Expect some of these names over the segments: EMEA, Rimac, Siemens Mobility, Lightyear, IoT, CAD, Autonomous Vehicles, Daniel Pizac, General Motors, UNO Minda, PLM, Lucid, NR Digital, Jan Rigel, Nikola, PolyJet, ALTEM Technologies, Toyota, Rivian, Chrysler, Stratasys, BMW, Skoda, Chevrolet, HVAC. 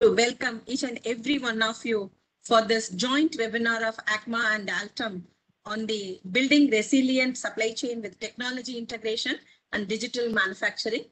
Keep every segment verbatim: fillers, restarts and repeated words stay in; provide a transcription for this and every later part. to welcome each and every one of you for this joint webinar of A C M A and ALTEM on the building resilient supply chain with technology integration and digital manufacturing.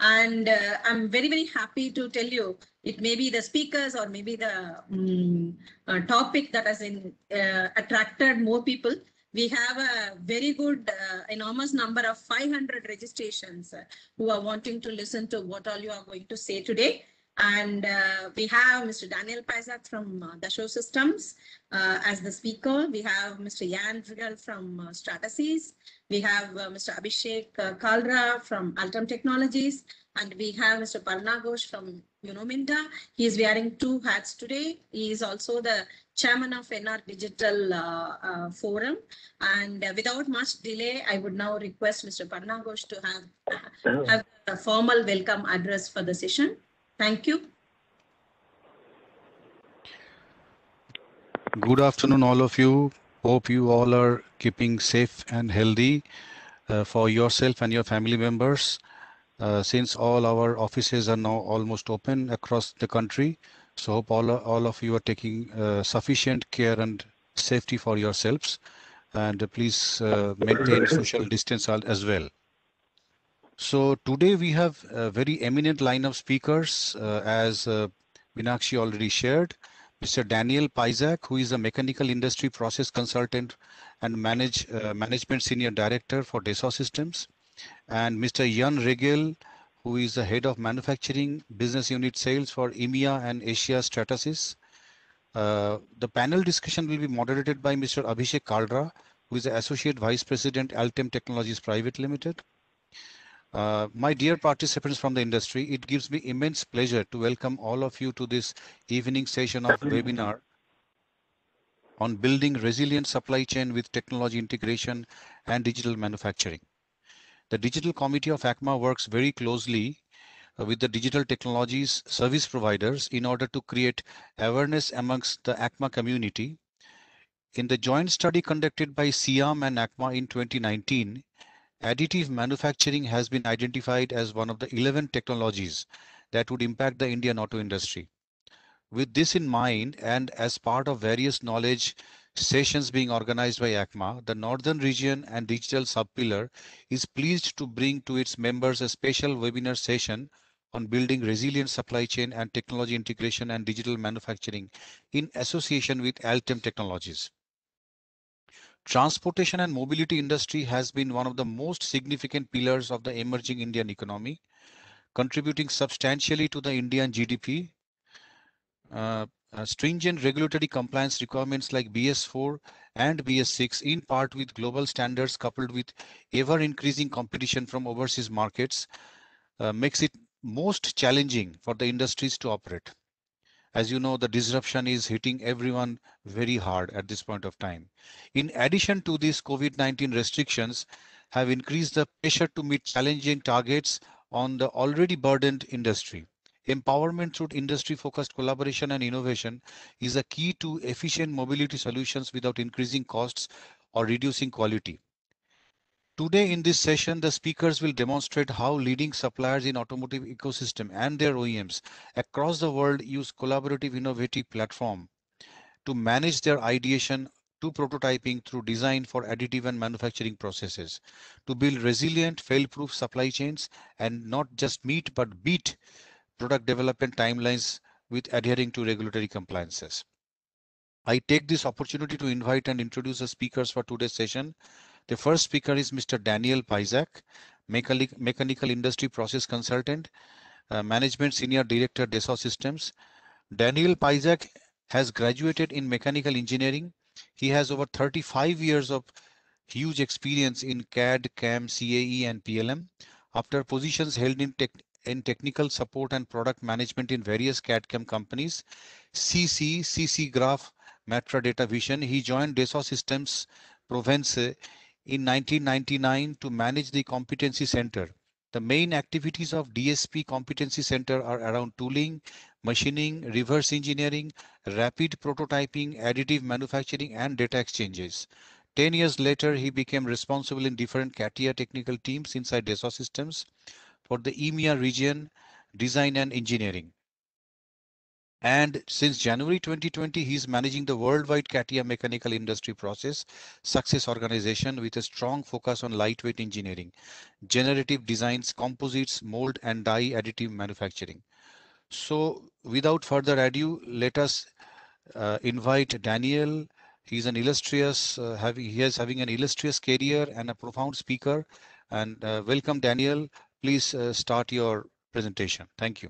And uh, I'm very, very happy to tell you, it may be the speakers or maybe the um, uh, topic that has in, uh, attracted more people. We have a very good, uh, enormous number of five hundred registrations uh, who are wanting to listen to what all you are going to say today. And uh, we have Mister Daniel Paisat from uh, Dassault Systems uh, as the speaker. We have Mister Jan Rigel from uh, Stratasys. We have uh, Mister Abhishek uh, Kalra from ALTEM Technologies. And we have Mister Parna Ghosh from UNO Minda. He is wearing two hats today. He is also the chairman of N R Digital uh, uh, Forum. And uh, without much delay, I would now request Mister Parna Ghosh to have, uh, have a formal welcome address for the session. Thank you. Good afternoon, all of you. Hope you all are keeping safe and healthy uh, for yourself and your family members. Uh, since all our offices are now almost open across the country, so hope all, all of you are taking uh, sufficient care and safety for yourselves. And uh, please uh, maintain social distance as well. So today we have a very eminent line of speakers, uh, as uh, Meenakshi already shared. Mister Daniel Pizac, who is a mechanical industry process consultant and manage, uh, management senior director for Dassault Systems, and Mister Jan Rigel, who is the head of manufacturing business unit sales for EMEA and Asia Stratasys. Uh, the panel discussion will be moderated by Mister Abhishek Kalra, who is the associate vice president, ALTEM Technologies Private Limited. Uh, my dear participants from the industry, it gives me immense pleasure to welcome all of you to this evening session of webinar on building resilient supply chain with technology integration and digital manufacturing. The Digital Committee of A C M A works very closely uh, with the digital technologies service providers in order to create awareness amongst the A C M A community. In the joint study conducted by C A M and A C M A in twenty nineteen, additive manufacturing has been identified as one of the eleven technologies that would impact the Indian auto industry. With this in mind, and as part of various knowledge sessions being organized by A C M A, the Northern Region and Digital Subpillar is pleased to bring to its members a special webinar session on building resilient supply chain and technology integration and digital manufacturing in association with ALTEM Technologies. Transportation and mobility industry has been one of the most significant pillars of the emerging Indian economy, contributing substantially to the Indian G D P. Uh, uh, stringent regulatory compliance requirements like B S four and B S six, in part with global standards coupled with ever-increasing competition from overseas markets, uh, makes it most challenging for the industries to operate. As you know, the disruption is hitting everyone very hard at this point of time. In addition to these, COVID nineteen restrictions have increased the pressure to meet challenging targets on the already burdened industry. Empowerment through industry-focused collaboration and innovation is a key to efficient mobility solutions without increasing costs or reducing quality. Today in this session, the speakers will demonstrate how leading suppliers in automotive ecosystem and their O E Ms across the world use collaborative innovative platform to manage their ideation to prototyping through design for additive and manufacturing processes to build resilient, fail-proof supply chains and not just meet but beat product development timelines with adhering to regulatory compliances. I take this opportunity to invite and introduce the speakers for today's session. The first speaker is Mister Daniel Pizac, mechanic, Mechanical Industry Process Consultant, uh, Management Senior Director, Dassault Systems. Daniel Pizac has graduated in Mechanical Engineering. He has over thirty-five years of huge experience in C A D, C A M, C A E and P L M. After positions held in, tech, in Technical Support and Product Management in various C A D C A M companies, C C, C C Graph, Matra Data Vision, he joined Dassault Systems Provence in nineteen ninety-nine to manage the competency center. The main activities of D S P competency center are around tooling, machining, reverse engineering, rapid prototyping, additive manufacturing and data exchanges. ten years later, he became responsible in different CATIA technical teams inside Dassault Systems for the EMEA region, design and engineering. And since January twenty twenty, he's managing the worldwide CATIA mechanical industry process success organization with a strong focus on lightweight engineering, generative designs, composites, mold and die additive manufacturing. So without further ado, let us uh, invite Daniel. He's an illustrious, uh, having, he is having an illustrious career and a profound speaker. And uh, welcome, Daniel. Please uh, start your presentation. Thank you.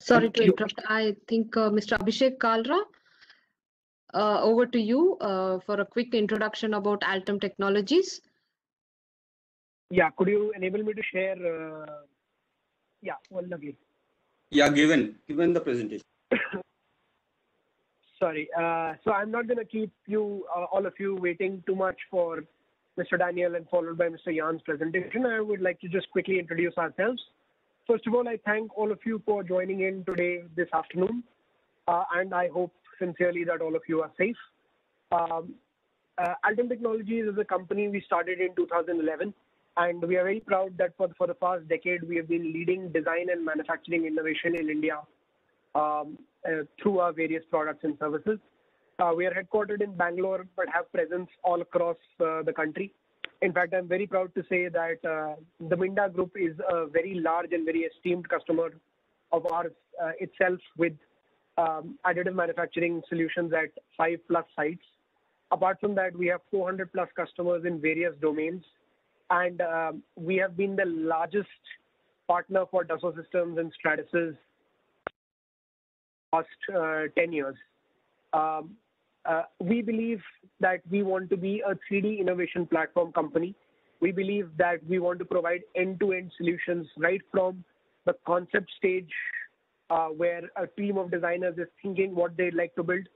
Sorry to interrupt. I think uh, Mister Abhishek Kalra, uh, over to you uh, for a quick introduction about ALTEM Technologies. Yeah, could you enable me to share? Uh, yeah, well, lovely. Yeah, given, given the presentation. Sorry. Uh, so I'm not going to keep you, uh, all of you, waiting too much for Mister Daniel and followed by Mister Jan's presentation. I would like to just quickly introduce ourselves. First of all, I thank all of you for joining in today, this afternoon, uh, and I hope sincerely that all of you are safe. Um, uh, ALTEM Technologies is a company we started in two thousand eleven, and we are very proud that for, for the past decade, we have been leading design and manufacturing innovation in India um, uh, through our various products and services. Uh, we are headquartered in Bangalore, but have presence all across uh, the country. In fact, I'm very proud to say that uh, the Minda Group is a very large and very esteemed customer of ours uh, itself, with um, additive manufacturing solutions at five plus sites. Apart from that, we have four hundred plus customers in various domains, and uh, we have been the largest partner for Dassault Systèmes and Stratasys past uh, ten years. Um, Uh, we believe that we want to be a three D innovation platform company. We believe that we want to provide end-to-end solutions right from the concept stage, uh, where a team of designers is thinking what they'd like to build,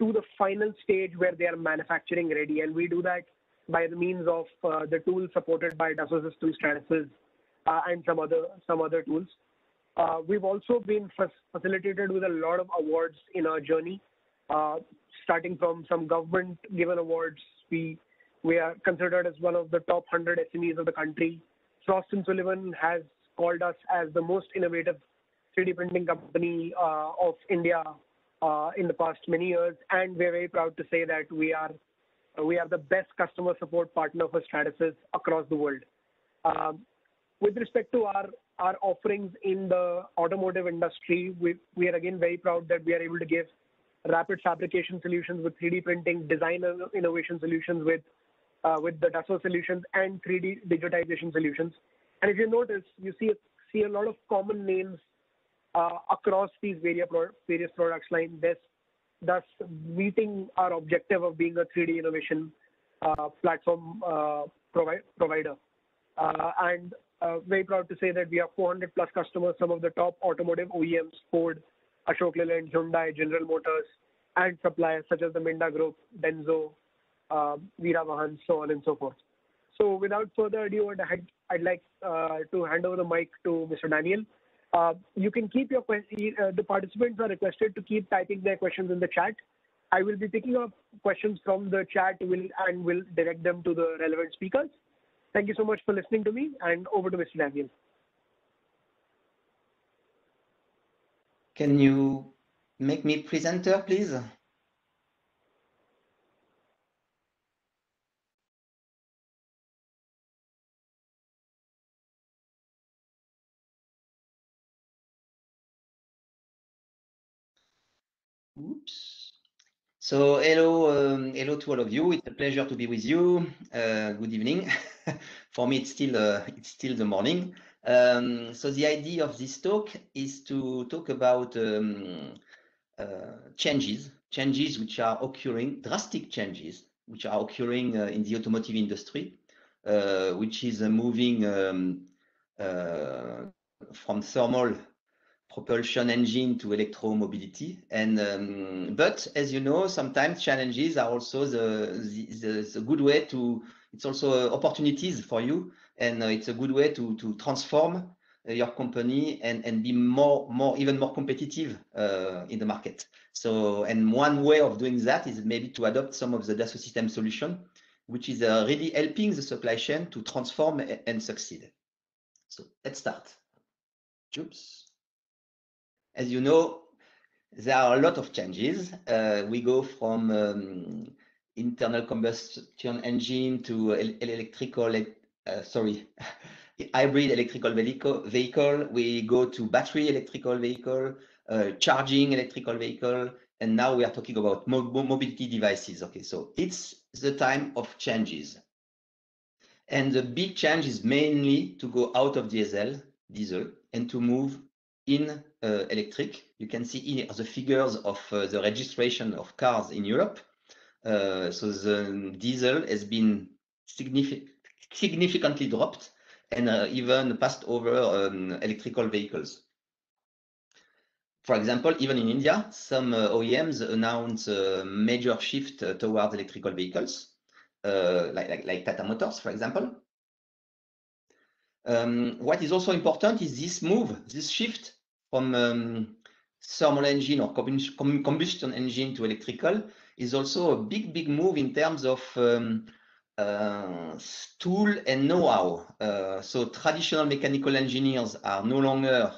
to the final stage where they are manufacturing ready. And we do that by the means of uh, the tools supported by Dassault Systèmes, Stratasys, uh, and some other, some other tools. Uh, we've also been facilitated with a lot of awards in our journey. Uh, starting from some government-given awards, we we are considered as one of the top one hundred S M Es of the country. Frost and Sullivan has called us as the most innovative three D printing company uh, of India uh, in the past many years, and we're very proud to say that we are we are the best customer support partner for Stratasys across the world. Um, with respect to our our offerings in the automotive industry, we we are again very proud that we are able to give rapid fabrication solutions with three D printing, design innovation solutions with uh, with the Dassault solutions, and three D digitization solutions. And if you notice, you see see a lot of common names uh, across these various various products line, thus thus meeting our objective of being a three D innovation uh, platform uh, provi provider. Uh, and uh, very proud to say that we have four hundred plus customers, some of the top automotive O E Ms, Ford, Ashok Leyland, Hyundai, General Motors, and suppliers such as the Minda Group, Denso, uh, Veera Vahan, so on and so forth. So without further ado, I'd, I'd like uh, to hand over the mic to Mister Daniel. Uh, you can keep your questions, uh, the participants are requested to keep typing their questions in the chat. I will be picking up questions from the chat will, and will direct them to the relevant speakers. Thank you so much for listening to me, and over to Mister Daniel. Can you make me presenter, please? Oops. So hello, um, hello to all of you. It's a pleasure to be with you. Uh, good evening. For me, it's still uh, it's still the morning. Um, so the idea of this talk is to talk about um, uh, changes, changes which are occurring, drastic changes which are occurring uh, in the automotive industry, uh, which is uh, moving um, uh, from thermal propulsion engine to electromobility. And um, but as you know, sometimes challenges are also the, the, the good way to. It's also uh, opportunities for you. And uh, it's a good way to, to transform uh, your company and, and be more, more, even more competitive uh, in the market. So, and one way of doing that is maybe to adopt some of the Dassault Systèmes solution, which is uh, really helping the supply chain to transform and succeed. So let's start. Oops. As you know, there are a lot of changes. Uh, we go from um, internal combustion engine to electrical, uh, sorry, hybrid electrical vehicle. We go to battery electrical vehicle, uh, charging electrical vehicle, and now we are talking about mo mobility devices. Okay, so it's the time of changes. And the big change is mainly to go out of diesel, diesel, and to move in uh, electric. You can see here the figures of uh, the registration of cars in Europe. Uh, so the diesel has been significant, significantly dropped and uh, even passed over um, electrical vehicles. For example, even in India, some uh, O E Ms announced a major shift uh, towards electrical vehicles, uh, like, like, like Tata Motors, for example. Um, what is also important is this move, this shift from um, thermal engine or combustion engine to electrical is also a big, big move in terms of um, uh, tool and know-how. Uh, so traditional mechanical engineers are no longer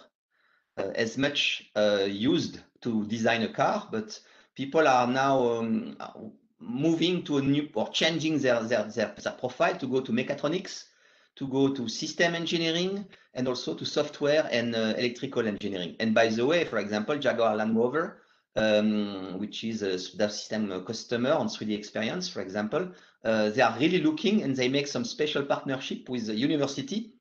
uh, as much uh, used to design a car, but people are now um, moving to a new or changing their, their, their, their profile to go to mechatronics, to go to system engineering, and also to software and uh, electrical engineering. And by the way, for example, Jaguar Land Rover, um, which is a system customer on three D Experience, for example, uh, they are really looking, and they make some special partnership with the university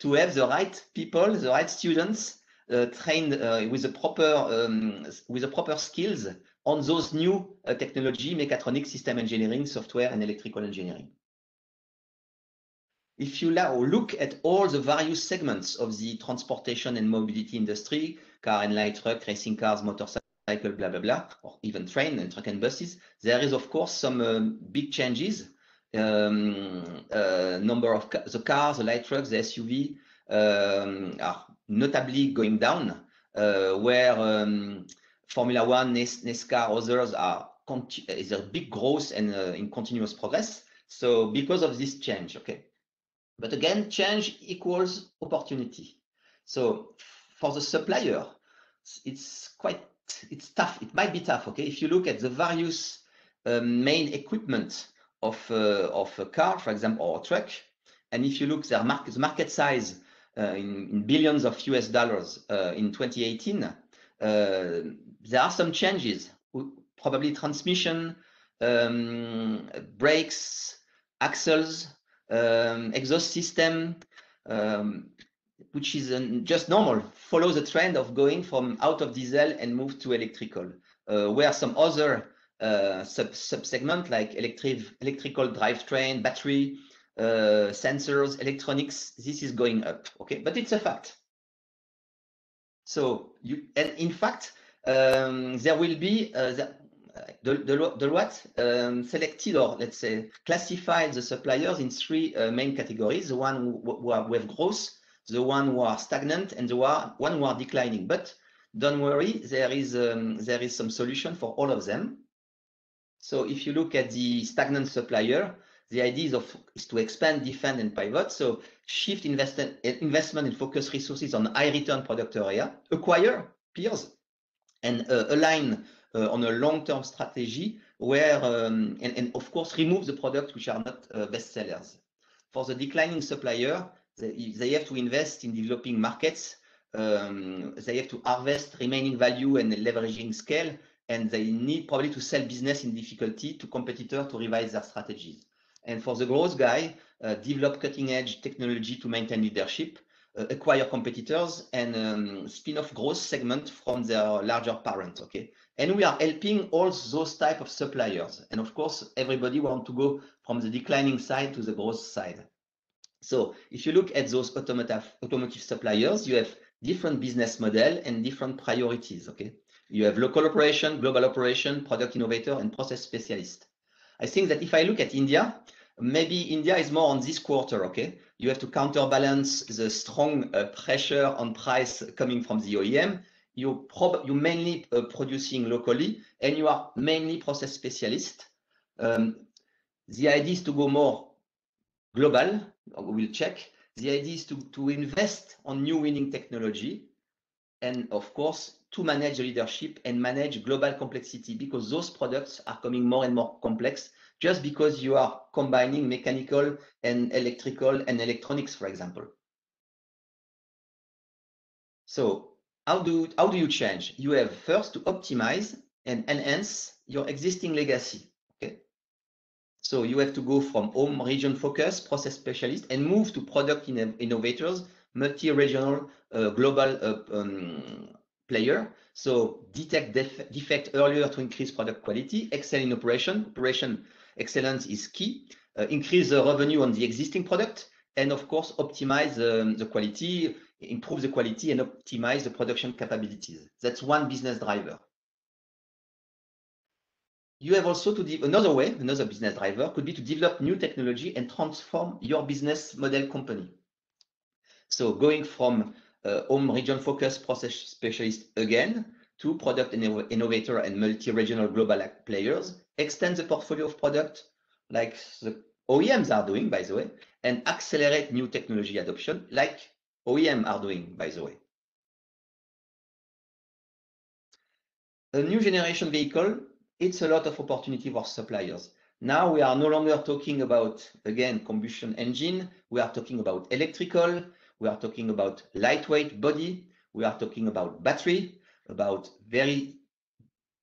to have the right people, the right students uh, trained uh, with the proper um, with the proper skills on those new uh, technology, mechatronics, system engineering, software, and electrical engineering. If you now look at all the various segments of the transportation and mobility industry, car and light truck, racing cars, motorcycle, blah, blah, blah, or even train and truck and buses, there is, of course, some um, big changes. Um, uh, number of ca the cars, the light trucks, the S U V um, are notably going down, uh, where um, Formula One, NASCAR, others are, is a big growth and uh, in continuous progress. So because of this change, okay. But again, change equals opportunity. So for the supplier, it's quite, it's tough. It might be tough, okay? If you look at the various uh, main equipment of, uh, of a car, for example, or a truck, and if you look their market, the market size uh, in, in billions of U S dollars uh, in twenty eighteen, uh, there are some changes, probably transmission, um, brakes, axles, Um, exhaust system, um, which is um, just normal, follows the trend of going from out of diesel and move to electrical, uh, where some other uh, sub, sub segment like electric, electrical drivetrain, battery, uh, sensors, electronics, this is going up, okay? But it's a fact. So, you, and in fact, um, there will be, uh, the, Deloitte um, selected or let's say classified the suppliers in three uh, main categories: the one who, who are with growth, the one who are stagnant, and the one who are declining. But don't worry, there is um, there is some solution for all of them. So if you look at the stagnant supplier, the idea is, of, is to expand, defend, and pivot. So shift invest investment and focus resources on high return product area, acquire peers, and uh, align Uh, on a long-term strategy where, um, and, and of course, remove the products which are not uh, best sellers. For the declining supplier, they, they have to invest in developing markets. Um, they have to harvest remaining value and leveraging scale, and they need probably to sell business in difficulty to competitors to revise their strategies. And for the growth guy, uh, develop cutting-edge technology to maintain leadership, uh, acquire competitors, and um, spin off growth segment from their larger parent, okay? And we are helping all those type of suppliers. And of course, everybody wants to go from the declining side to the growth side. So if you look at those automotive, automotive suppliers, you have different business model and different priorities, okay? You have local operation, global operation, product innovator, and process specialist. I think that if I look at India, maybe India is more on this quarter, okay? You have to counterbalance the strong uh, pressure on price coming from the O E M. You prob you mainly uh, producing locally, and you are mainly process specialist. Um, the idea is to go more global. We will check The idea is to, to invest on new winning technology and, of course, to manage the leadership and manage global complexity, because those products are coming more and more complex just because you are combining mechanical and electrical and electronics, for example. So how do, how do you change? You have first to optimize and enhance your existing legacy. Okay. So you have to go from home region focus, process specialist, and move to product innovators, multi-regional, uh, global uh, um, player. So detect def defect earlier to increase product quality, excel in operation. Operation excellence is key. Uh, increase the revenue on the existing product, and of course, optimize um, the quality, improve the quality, and optimize the production capabilities. That's one business driver. You have also to de another way, another business driver could be to develop new technology and transform your business model company. So going from uh, home region focused process specialist again to product inno innovator and multi-regional global players, extend the portfolio of product like the O E Ms are doing, by the way, and accelerate new technology adoption like O E M are doing, by the way. A new generation vehicle, it's a lot of opportunity for suppliers. Now we are no longer talking about, again, combustion engine. We are talking about electrical. We are talking about lightweight body. We are talking about battery, about very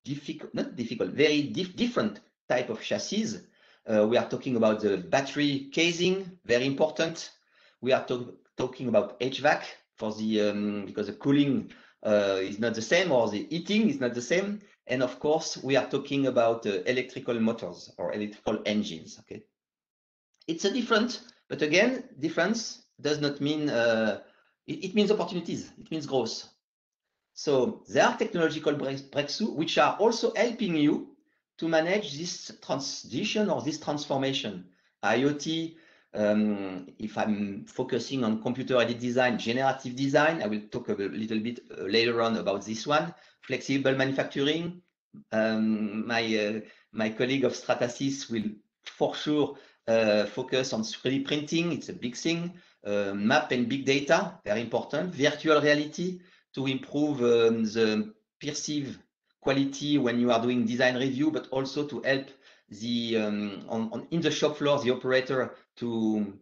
difficult, not difficult, very dif different type of chassis. Uh, we are talking about the battery casing, very important. We are to talking about H V A C for the, um, because the cooling uh, is not the same, or the heating is not the same. And of course, we are talking about uh, electrical motors or electrical engines. Okay, it's a different, but again, difference does not mean uh, it, it means opportunities. It means growth. So there are technological breakthroughs which are also helping you to manage this transition or this transformation. IoT. Um, if I'm focusing on computer-aided design, generative design, I will talk a little bit later on about this one. Flexible manufacturing. Um, my uh, my colleague of Stratasys will for sure uh, focus on three D printing. It's a big thing. Uh, map and big data, very important. Virtual reality to improve um, the perceived quality when you are doing design review, but also to help the um, on, on in the shop floor the operator to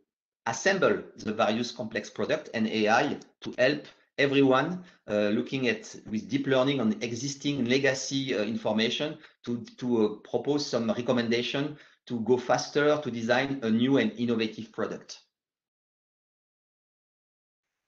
assemble the various complex products, and A I to help everyone uh, looking at with deep learning on existing legacy uh, information to, to uh, propose some recommendation to go faster, to design a new and innovative product.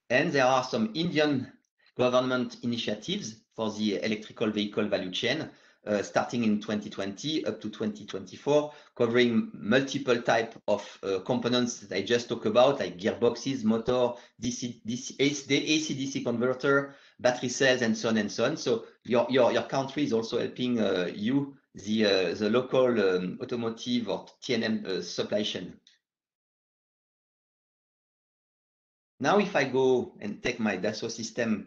And there are some Indian government initiatives for the electrical vehicle value chain. Uh, starting in twenty twenty up to twenty twenty-four, covering multiple type of uh, components that I just talked about, like gearboxes, motor, D C, D C, A C D C converter, battery cells, and so on and so on. So your your, your country is also helping uh, you, the uh, the local um, automotive or T and M uh, supply chain. Now, if I go and take my Dassault Systèmes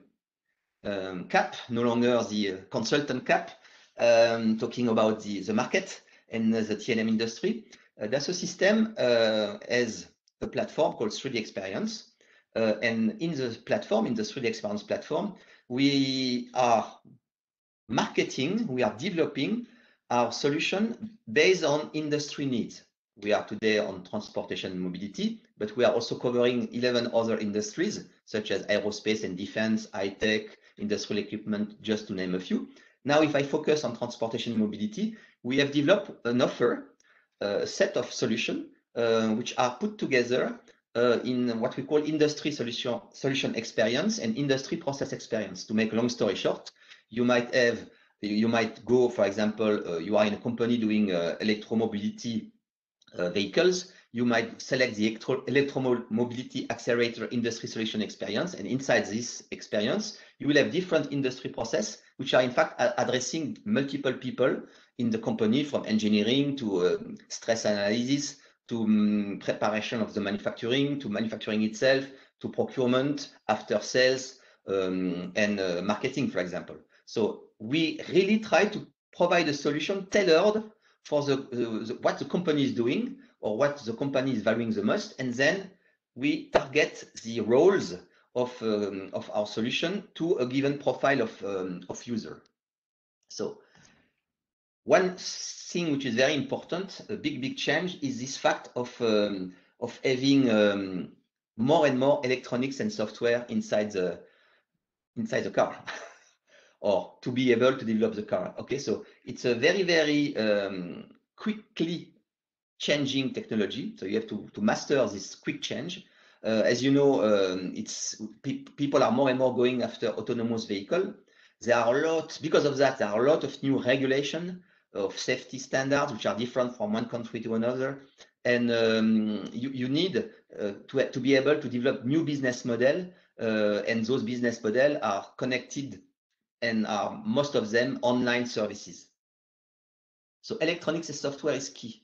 um, cap, no longer the uh, consultant cap. Um, talking about the, the market and the T and M industry, uh, Dassault Systèmes uh, has a platform called three D Experience. Uh, and in the platform, in the three D Experience platform, we are marketing, we are developing our solution based on industry needs. We are today on transportation and mobility, but we are also covering eleven other industries, such as aerospace and defense, high-tech, industrial equipment, just to name a few. Now, if I focus on transportation and mobility, we have developed an offer, a set of solutions, uh, which are put together uh, in what we call industry solution, solution experience and industry process experience. To make long story short, you might have, you might go, for example, uh, you are in a company doing uh, electromobility uh, vehicles. You might select the electro electromobility accelerator industry solution experience. And inside this experience, you will have different industry process, which are in fact addressing multiple people in the company, from engineering to uh, stress analysis, to um, preparation of the manufacturing, to manufacturing itself, to procurement, after sales, um, and uh, marketing, for example. So we really try to provide a solution tailored for the, the, the, what the company is doing or what the company is valuing the most, and then we target the roles of, um, of our solution to a given profile of, um, of user. So one thing which is very important, a big, big change, is this fact of, um, of having um, more and more electronics and software inside the, inside the car, or to be able to develop the car. Okay, so it's a very, very um, quickly changing technology. So you have to, to master this quick change. Uh, as you know, um, it's pe people are more and more going after autonomous vehicle. There are a lot, because of that, there are a lot of new regulation of safety standards, which are different from one country to another. And um, you, you need uh, to, to be able to develop new business model, uh, and those business model are connected and are most of them online services. So electronics and software is key.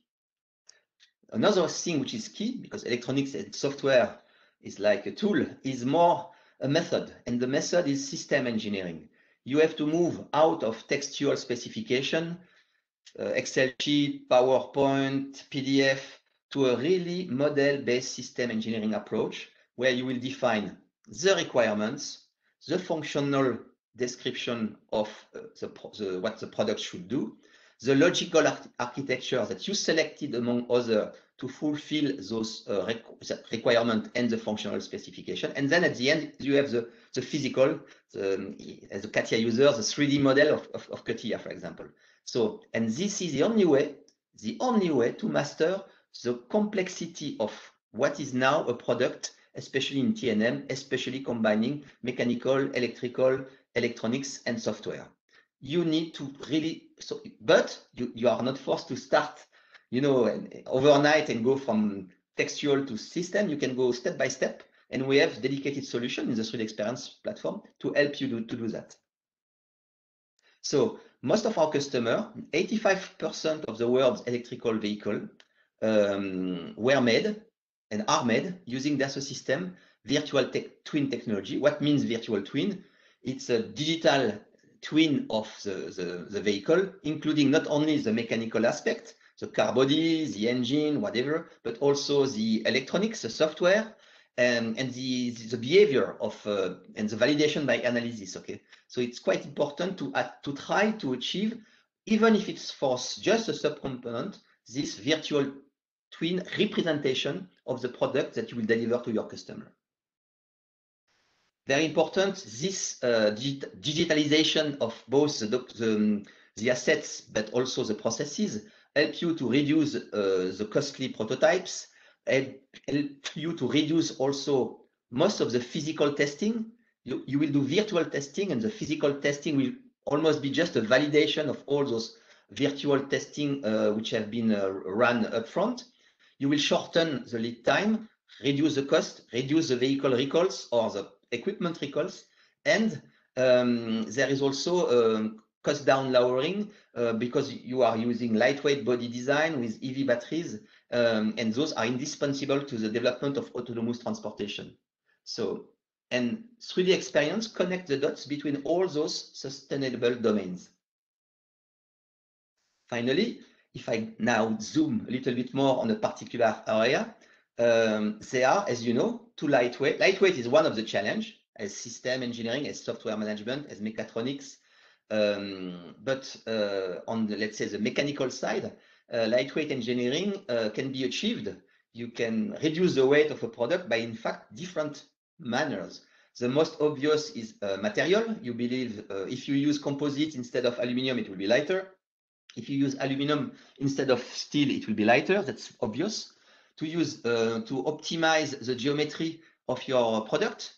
Another thing which is key, because electronics and software is like a tool, is more a method, and the method is system engineering. You have to move out of textual specification, uh, Excel sheet, PowerPoint, P D F, to a really model-based system engineering approach, where you will define the requirements, the functional description of uh, the, the, what the product should do, the logical arch architecture that you selected among others to fulfill those uh, requ requirements and the functional specification. And then at the end, you have the, the physical, the, as a CATIA user, the three D model of, of, of CATIA, for example. So, and this is the only way, the only way to master the complexity of what is now a product, especially in T and M, especially combining mechanical, electrical, electronics, and software. You need to really, so, but you, you are not forced to start, you know, and overnight and go from textual to system. You can go step by step, and we have dedicated solution in the three D Experience platform to help you do, to do that. So most of our customer, eighty-five percent of the world's electrical vehicle um, were made and are made using Dassault Systèmes virtual tech, twin technology. What means virtual twin? It's a digital twin of the, the, the vehicle, including not only the mechanical aspect, the car body, the engine, whatever, but also the electronics, the software, and, and the, the behavior of, uh, and the validation by analysis, okay? So it's quite important to, uh, to try to achieve, even if it's for just a subcomponent, this virtual twin representation of the product that you will deliver to your customer. Very important, this uh, digit digitalization of both the, the, the assets, but also the processes, help you to reduce uh, the costly prototypes, help, help you to reduce also most of the physical testing. You, you will do virtual testing, and the physical testing will almost be just a validation of all those virtual testing uh, which have been uh, run up front. You will shorten the lead time, reduce the cost, reduce the vehicle recalls or the equipment recalls, and um, there is also um, cost down lowering uh, because you are using lightweight body design with E V batteries, um, and those are indispensable to the development of autonomous transportation. So, and three D Experience connect the dots between all those sustainable domains. Finally, if I now zoom a little bit more on a particular area, Um, they are, as you know, too lightweight. Lightweight is one of the challenges, as system engineering, as software management, as mechatronics. Um, but uh, on the, let's say, the mechanical side, uh, lightweight engineering uh, can be achieved. You can reduce the weight of a product by, in fact, different manners. The most obvious is uh, material. You believe uh, if you use composite instead of aluminum, it will be lighter. If you use aluminum instead of steel, it will be lighter. That's obvious. To use uh, to optimize the geometry of your product,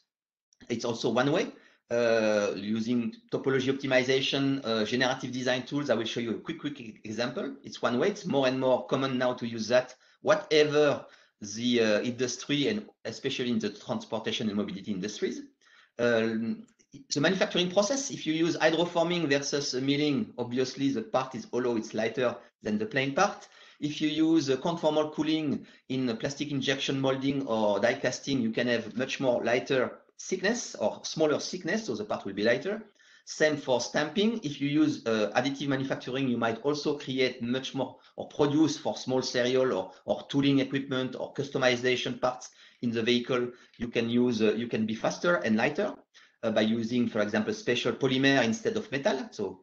it's also one way, uh, using topology optimization, uh, generative design tools. I will show you a quick quick example. It's one way. It's more and more common now to use that, whatever the uh, industry, and especially in the transportation and mobility industries. Um, the manufacturing process, if you use hydroforming versus milling, obviously the part is hollow, it's lighter than the plain part. If you use conformal cooling in plastic injection molding or die casting, you can have much more lighter thickness or smaller thickness, so the part will be lighter. Same for stamping. If you use uh, additive manufacturing, you might also create much more or produce for small serial or, or tooling equipment or customization parts. in the vehicle, you can use, uh, you can be faster and lighter uh, by using, for example, special polymer instead of metal. So,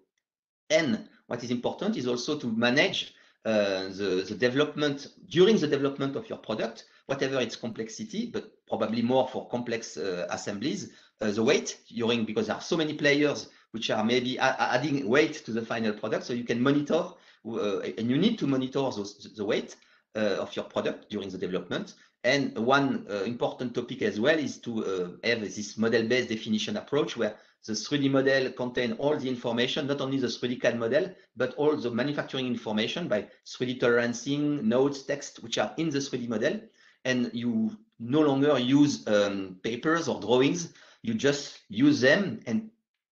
and what is important is also to manage uh, the, the development during the development of your product, whatever its complexity, but probably more for complex uh, assemblies, uh, the weight during, because there are so many players which are maybe adding weight to the final product. So you can monitor uh, and you need to monitor those, the weight uh, of your product during the development. And one uh, important topic as well is to uh, have this model-based definition approach where the three D model contains all the information, not only the three D C A D model, but all the manufacturing information by three D tolerancing, nodes, text, which are in the three D model. And you no longer use um, papers or drawings. You just use them and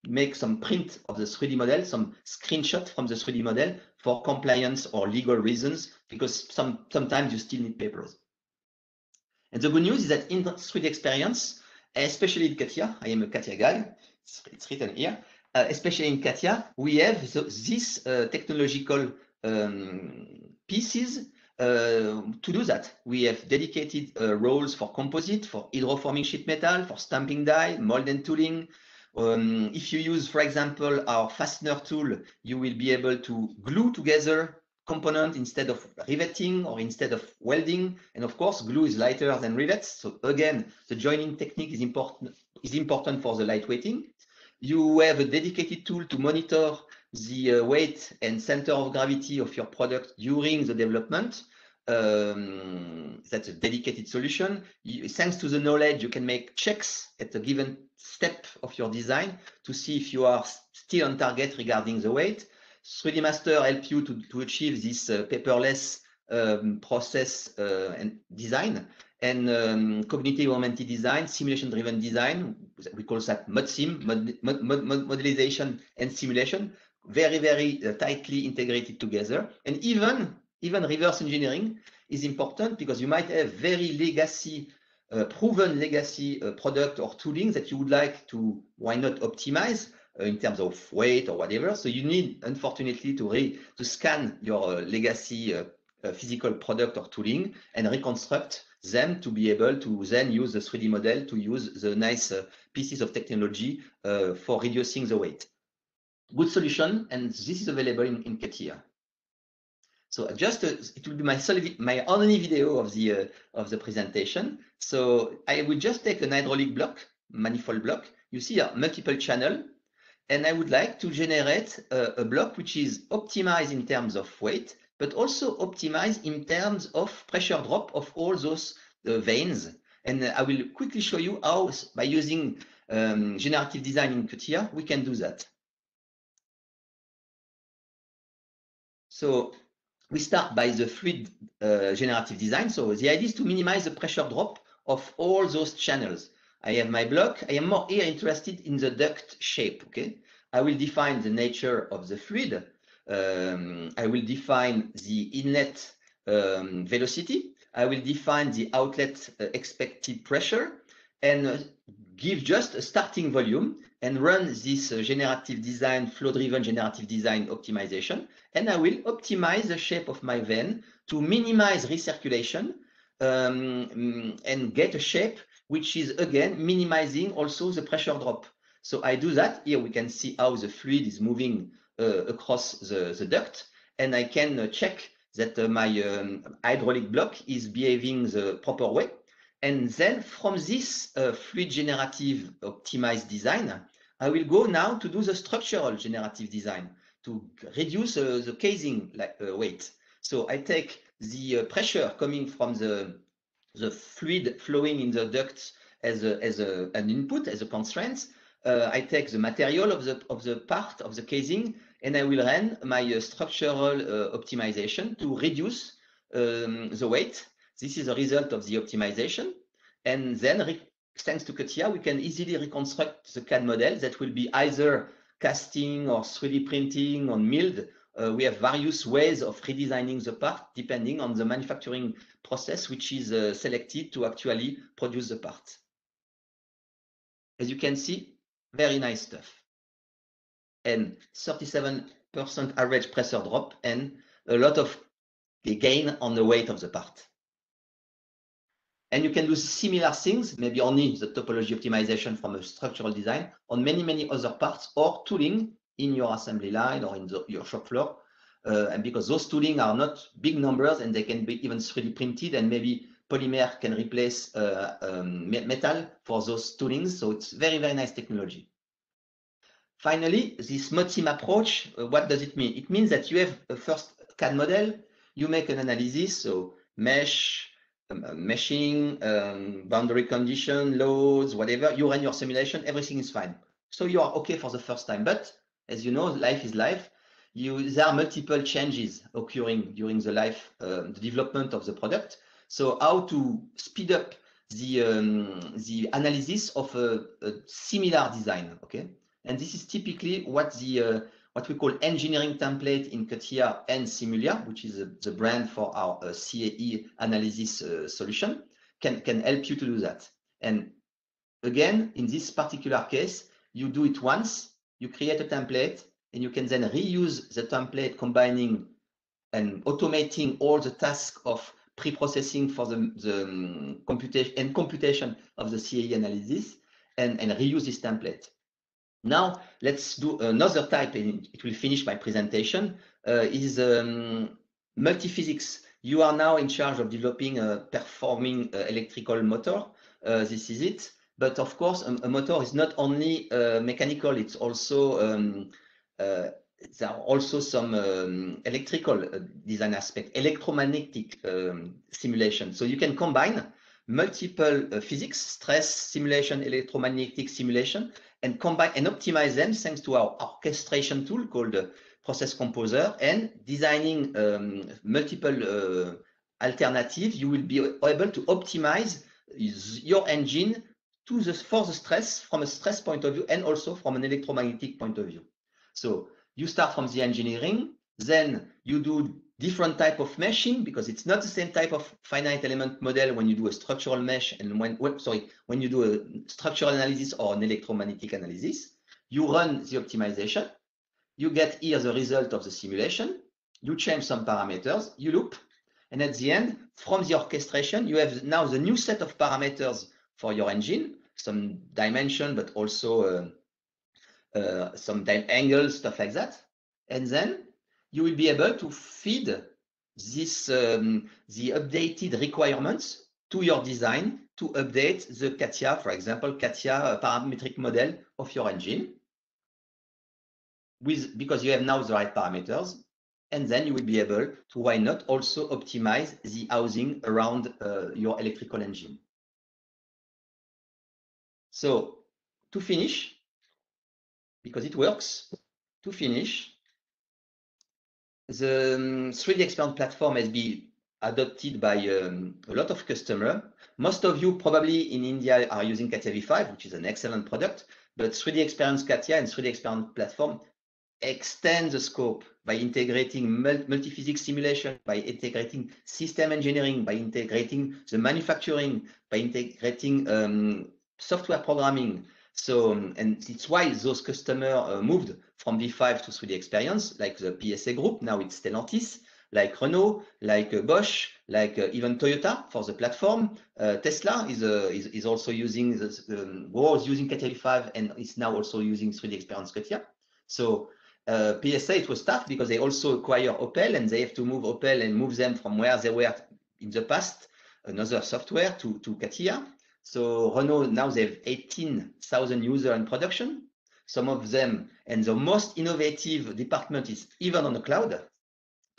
make some print of the three D model, some screenshot from the three D model for compliance or legal reasons, because some, sometimes you still need papers. And the good news is that in three D experience, especially in CATIA, I am a CATIA guy, it's, it's written here, uh, especially in CATIA, we have the, these uh, technological um, pieces uh, to do that. We have dedicated uh, roles for composite, for hydroforming sheet metal, for stamping die, mold and tooling. Um, if you use, for example, our fastener tool, you will be able to glue together component instead of riveting or instead of welding. And of course, glue is lighter than rivets. So again, the joining technique is important, is important for the lightweighting. You have a dedicated tool to monitor the uh, weight and center of gravity of your product during the development. Um, that's a dedicated solution. You, thanks to the knowledge, you can make checks at a given step of your design to see if you are still on target regarding the weight. three D Master helps you to, to achieve this uh, paperless um, process uh, and design, and um, cognitive-oriented design, simulation-driven design. We call that ModSim, mod, mod, mod, mod, modelization and simulation, very, very uh, tightly integrated together. And even Even reverse engineering is important, because you might have very legacy, uh, proven legacy uh, product or tooling that you would like to, why not optimize uh, in terms of weight or whatever. So you need, unfortunately, to, re to scan your uh, legacy uh, uh, physical product or tooling and reconstruct them to be able to then use the three D model to use the nice uh, pieces of technology uh, for reducing the weight. Good solution, and this is available in, in CATIA. So just uh, it will be my solid, my only video of the uh, of the presentation. So I will just take an hydraulic block, manifold block. You see a multiple channel, and I would like to generate uh, a block which is optimized in terms of weight, but also optimized in terms of pressure drop of all those uh, vanes. And I will quickly show you how, by using um, generative design in CATIA, we can do that. So we start by the fluid uh, generative design. So the idea is to minimize the pressure drop of all those channels. I have my block. I am more here interested in the duct shape. Okay, I will define the nature of the fluid. Um, I will define the inlet um, velocity. I will define the outlet uh, expected pressure, and uh, give just a starting volume, and run this uh, generative design, flow-driven generative design optimization. And I will optimize the shape of my vein to minimize recirculation um, and get a shape which is, again, minimizing also the pressure drop. So I do that. Here we can see how the fluid is moving uh, across the, the duct. And I can uh, check that uh, my um, hydraulic block is behaving the proper way. And then from this uh, fluid generative optimized design, I will go now to do the structural generative design to reduce uh, the casing like, uh, weight. So I take the uh, pressure coming from the, the fluid flowing in the duct as, a, as a, an input, as a constraint. Uh, I take the material of the, of the part of the casing, and I will run my uh, structural uh, optimization to reduce um, the weight. This is a result of the optimization. And then, thanks to CATIA, we can easily reconstruct the C A D model that will be either casting or three D printing or milled. Uh, we have various ways of redesigning the part depending on the manufacturing process which is uh, selected to actually produce the part. As you can see, very nice stuff. And thirty-seven percent average pressure drop, and a lot of gain on the weight of the part. And you can do similar things, maybe only the topology optimization from a structural design on many, many other parts or tooling in your assembly line or in the, your shop floor. Uh, and because those tooling are not big numbers and they can be even three D printed, and maybe polymer can replace uh, um, metal for those toolings. So it's very, very nice technology. Finally, this MODSIM approach, uh, what does it mean? It means that you have a first C A D model, you make an analysis, so mesh, um, meshing, um, boundary condition, loads, whatever, you run your simulation, everything is fine. So you are okay for the first time, but as you know, life is life. You, there are multiple changes occurring during the life, uh, the development of the product. So how to speed up the, um, the analysis of a, a similar design, okay? And this is typically what the uh, what we call engineering template in CATIA and Simulia, which is a, the brand for our uh, C A E analysis uh, solution, can, can help you to do that. And again, in this particular case, you do it once, you create a template, and you can then reuse the template, combining and automating all the tasks of pre-processing for the, the um, computation and computation of the C A E analysis, and, and reuse this template. Now, let's do another type, and it will finish my presentation, uh, is um, multiphysics. You are now in charge of developing a performing uh, electrical motor. Uh, this is it. But of course, a, a motor is not only uh, mechanical, it's also, um, uh, there are also some um, electrical design aspect, electromagnetic um, simulation. So you can combine multiple uh, physics, stress simulation, electromagnetic simulation, and combine and optimize them thanks to our orchestration tool called uh, Process Composer, and designing um, multiple uh, alternatives, you will be able to optimize your engine to the, for the stress, from a stress point of view and also from an electromagnetic point of view. So you start from the engineering, then you do different type of meshing, because it's not the same type of finite element model when you do a structural mesh and when, well, sorry, when you do a structural analysis or an electromagnetic analysis. You run the optimization, you get here the result of the simulation, you change some parameters, you loop, and at the end, from the orchestration, you have now the new set of parameters for your engine, some dimension, but also uh, uh, some angles, stuff like that. And then you will be able to feed this, um, the updated requirements to your design to update the CATIA, for example, CATIA parametric model of your engine, with, because you have now the right parameters. And then you will be able to, why not, also optimize the housing around uh, your electrical engine. So to finish, because it works, to finish, the three D Experience platform has been adopted by um, a lot of customers. Most of you probably in India are using CATIA V five, which is an excellent product, but three D Experience CATIA and three D Experience platform extend the scope by integrating multi-physics simulation, by integrating system engineering, by integrating the manufacturing, by integrating um, software programming. So, and it's why those customers uh, moved from V five to three D Experience, like the P S A group, now it's Stellantis, like Renault, like uh, Bosch, like uh, even Toyota for the platform. Uh, Tesla is, uh, is, is also using, the, um, was using CATIA V five, and is now also using three D Experience CATIA. So uh, P S A, it was tough because they also acquire Opel, and they have to move Opel and move them from where they were in the past, another software, to, to CATIA. So Renault, now they have eighteen thousand users in production, some of them, and the most innovative department is even on the cloud.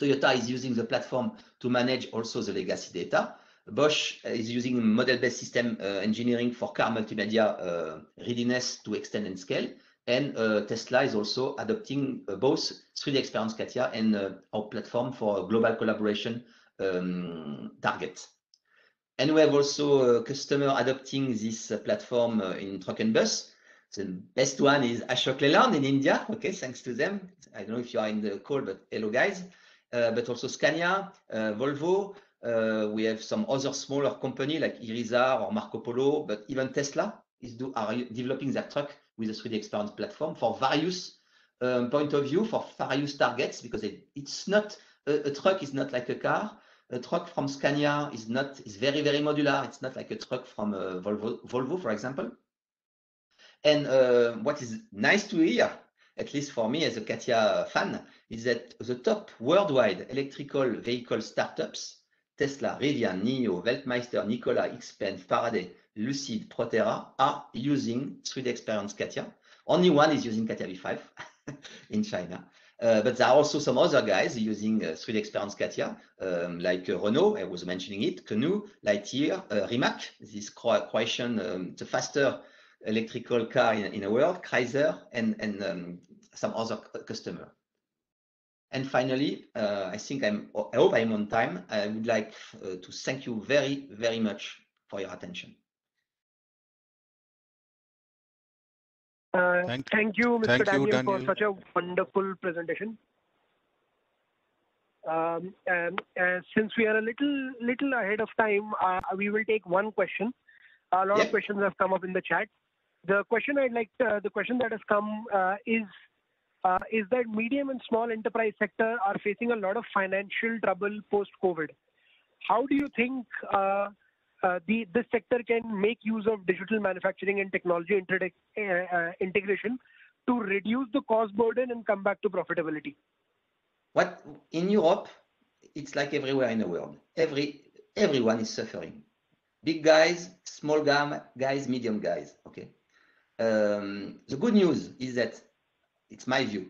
Toyota is using the platform to manage also the legacy data. Bosch is using model-based system uh, engineering for car multimedia uh, readiness to extend and scale. And uh, Tesla is also adopting uh, both three D Experience CATIA and uh, our platform for global collaboration um, target. And we have also a customer adopting this platform in truck and bus. The best one is Ashok Leyland in India. Okay, thanks to them. I don't know if you are in the call, but hello guys. Uh, but also Scania, uh, Volvo. Uh, we have some other smaller company like Irizar or Marco Polo, but even Tesla is do, are developing their truck with a three D Experience platform for various um, point of view, for various targets, because it, it's not, a, a truck is not like a car. a truck from Scania is not is very, very modular. It's not like a truck from uh, Volvo, Volvo, for example. And uh, what is nice to hear, at least for me as a CATIA fan, is that the top worldwide electrical vehicle startups, Tesla, Rivian, NIO, Weltmeister, Nikola, Xpeng, Faraday, Lucid, Proterra, are using three D Experience CATIA. Only one is using CATIA V five in China. Uh, but there are also some other guys using uh, three D Experience CATIA, um, like uh, Renault, I was mentioning it, Canoo, Lightyear, uh, Rimac, this Croatian, um, the faster electrical car in, in the world, Chrysler, and, and um, some other customer. And finally, uh, I think I'm, I hope I'm on time. I would like uh, to thank you very, very much for your attention. Uh, thank, thank you, Mister Thank Daniel, you, Daniel, for such a wonderful presentation. Um, and, uh, since we are a little, little ahead of time, uh, we will take one question. A lot yeah. of questions have come up in the chat. The question I'd like, to, uh, the question that has come uh, is. Uh, is that medium and small enterprise sector are facing a lot of financial trouble post-COVID. How do you think uh, uh, the, this sector can make use of digital manufacturing and technology inter uh, uh, integration to reduce the cost burden and come back to profitability? What in Europe, it's like everywhere in the world. Every, everyone is suffering. Big guys, small guys, medium guys. Okay. Um, the good news is that it's my view,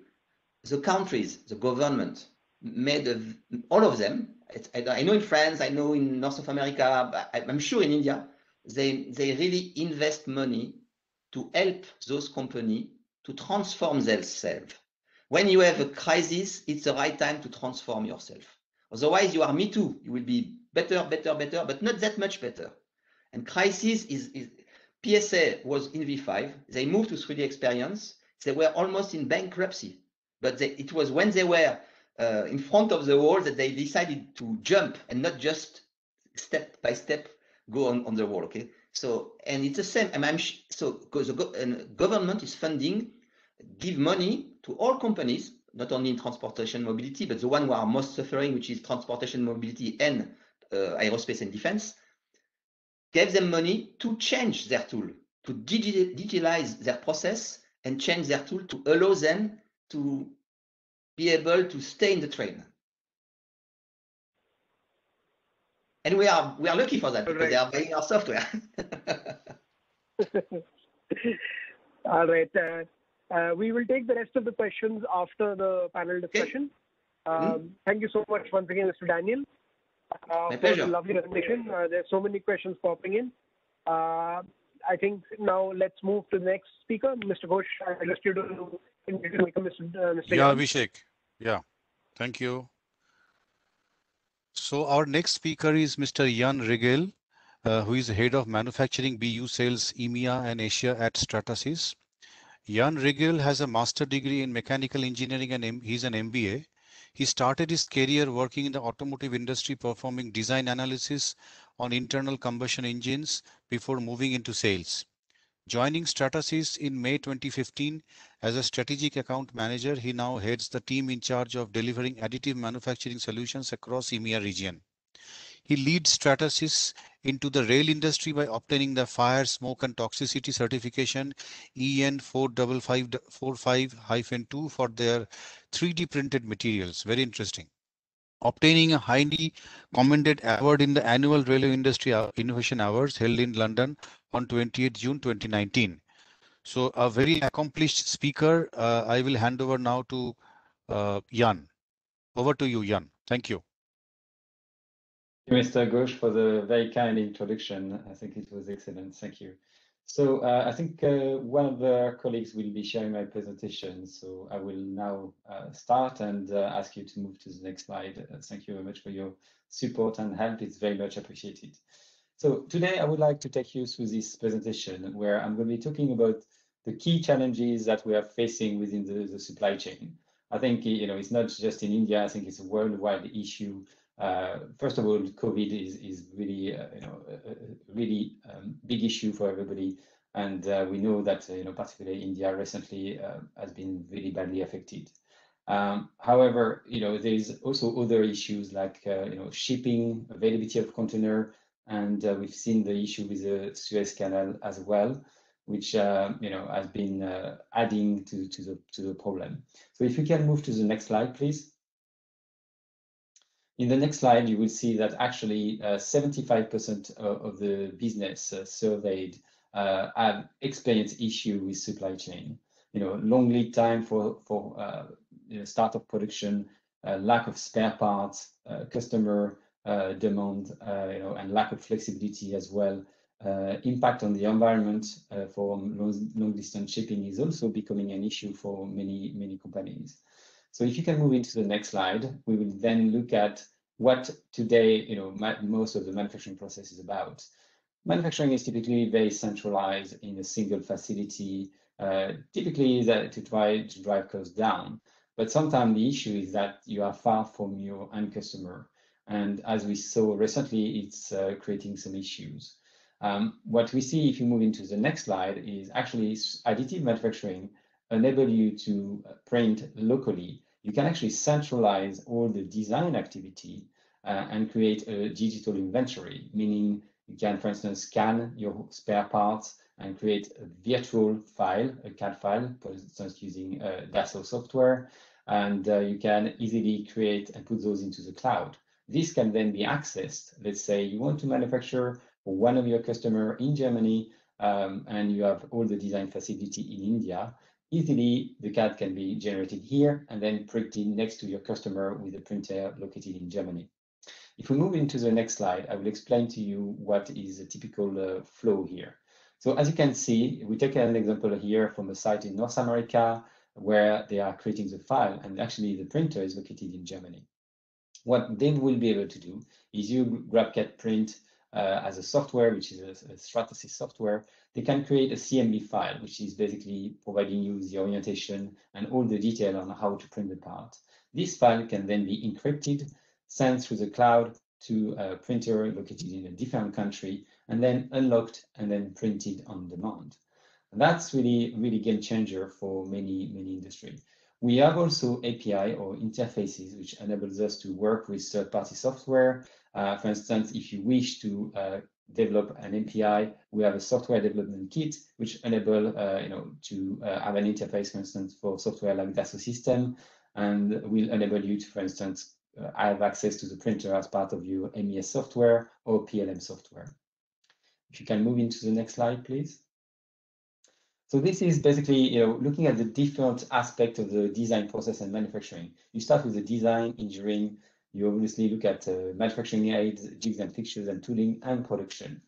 the countries, the government made a, all of them. It's, I, I know in France, I know in North of America, I, I'm sure in India, they, they really invest money to help those companies to transform themselves. When you have a crisis, it's the right time to transform yourself. Otherwise you are me too. You will be better, better, better, but not that much better. And crisis is, is P S A was in V five. They moved to three D Experience. They were almost in bankruptcy, but they, it was when they were uh, in front of the wall that they decided to jump and not just step by step go on, on the wall. Okay, so and it's the same. I'm, I'm so because the go, and government is funding, give money to all companies, not only in transportation mobility, but the one who are most suffering, which is transportation mobility and uh, aerospace and defense, gave them money to change their tool, to digi digitalize their process, and change their tool to allow them to be able to stay in the train. And we are we are lucky for that, because right. they are buying our software. All right. Uh, uh, we will take the rest of the questions after the panel discussion. Okay. Um, mm-hmm. Thank you so much once again, Mister Daniel. Uh, My pleasure. Lovely presentation. Uh, there are so many questions popping in. Uh, I think now let's move to the next speaker, Mister Ghosh. I just you to introduce Mister Yeah, Abhishek. Yeah, thank you. So our next speaker is Mister Jan Rigel, uh, who is head of manufacturing B U sales EMEA and Asia at Stratasys. Jan Rigel has a master degree in mechanical engineering and M he's an M B A. He started his career working in the automotive industry, performing design analysis on internal combustion engines before moving into sales. Joining Stratasys in May twenty fifteen as a strategic account manager, he now heads the team in charge of delivering additive manufacturing solutions across EMEA region. He leads Stratasys into the rail industry by obtaining the fire, smoke and toxicity certification E N four five five four five dash two for their three D printed materials. Very interesting. Obtaining a highly commended award in the annual Railway Industry Innovation Awards held in London on twenty-eighth June twenty nineteen. So a very accomplished speaker. Uh, I will hand over now to uh, Jan. Over to you, Jan. Thank you. Thank you, Mister Ghosh, for the very kind introduction. I think it was excellent. Thank you. So uh, I think uh, one of the colleagues will be sharing my presentation. So I will now uh, start and uh, ask you to move to the next slide. Uh, thank you very much for your support and help. It's very much appreciated. So today I would like to take you through this presentation where I'm going to be talking about the key challenges that we are facing within the, the supply chain. I think, you know, it's not just in India. I think it's a worldwide issue. Uh, first of all, COVID is, is really, uh, you know, a, a really um, big issue for everybody. And uh, we know that, uh, you know, particularly India recently uh, has been really badly affected. Um, however, you know, there's also other issues like, uh, you know, shipping, availability of container, and uh, we've seen the issue with the Suez Canal as well, which, uh, you know, has been uh, adding to, to, the, to the problem. So if you can move to the next slide, please. In the next slide, you will see that actually seventy-five percent uh, of the business uh, surveyed uh, have experienced issue with supply chain. You know, long lead time for, for uh, you know, start of production, uh, lack of spare parts, uh, customer uh, demand, uh, you know, and lack of flexibility as well. Uh, impact on the environment uh, for long, long distance shipping is also becoming an issue for many, many companies. So if you can move into the next slide, we will then look at what today, you know, most of the manufacturing process is about. Manufacturing is typically very centralized in a single facility, uh, typically that to try to drive costs down. But sometimes the issue is that you are far from your end customer. And as we saw recently, it's uh, creating some issues. Um, what we see if you move into the next slide is actually additive manufacturing enable you to print locally. You can actually centralize all the design activity uh, and create a digital inventory, meaning you can, for instance, scan your spare parts and create a virtual file, a C A D file, for instance, using uh, Dassault software, and uh, you can easily create and put those into the cloud. This can then be accessed. Let's say you want to manufacture for one of your customer in Germany, um, and you have all the design facility in India. Easily, the C A D can be generated here and then printed next to your customer with a printer located in Germany. If we move into the next slide, I will explain to you what is a typical uh, flow here. So as you can see, we take an example here from a site in North America where they are creating the file, and actually the printer is located in Germany. What they will be able to do is you grab C A D print Uh, as a software, which is a, a Stratasys software, they can create a C M B file, which is basically providing you the orientation and all the detail on how to print the part. This file can then be encrypted, sent through the cloud to a printer located in a different country, and then unlocked and then printed on demand. And that's really, really game changer for many, many industries. We have also A P I or interfaces, which enables us to work with third-party software. Uh, for instance, if you wish to uh, develop an A P I, we have a software development kit, which enable uh, you know, to uh, have an interface, for instance, for software like Dassault Systèmes, and will enable you to, for instance, uh, have access to the printer as part of your M E S software or P L M software. If you can move into the next slide, please. So this is basically, you know, looking at the different aspects of the design process and manufacturing. You start with the design, engineering. You obviously look at uh, manufacturing aids, jigs and fixtures and tooling and production.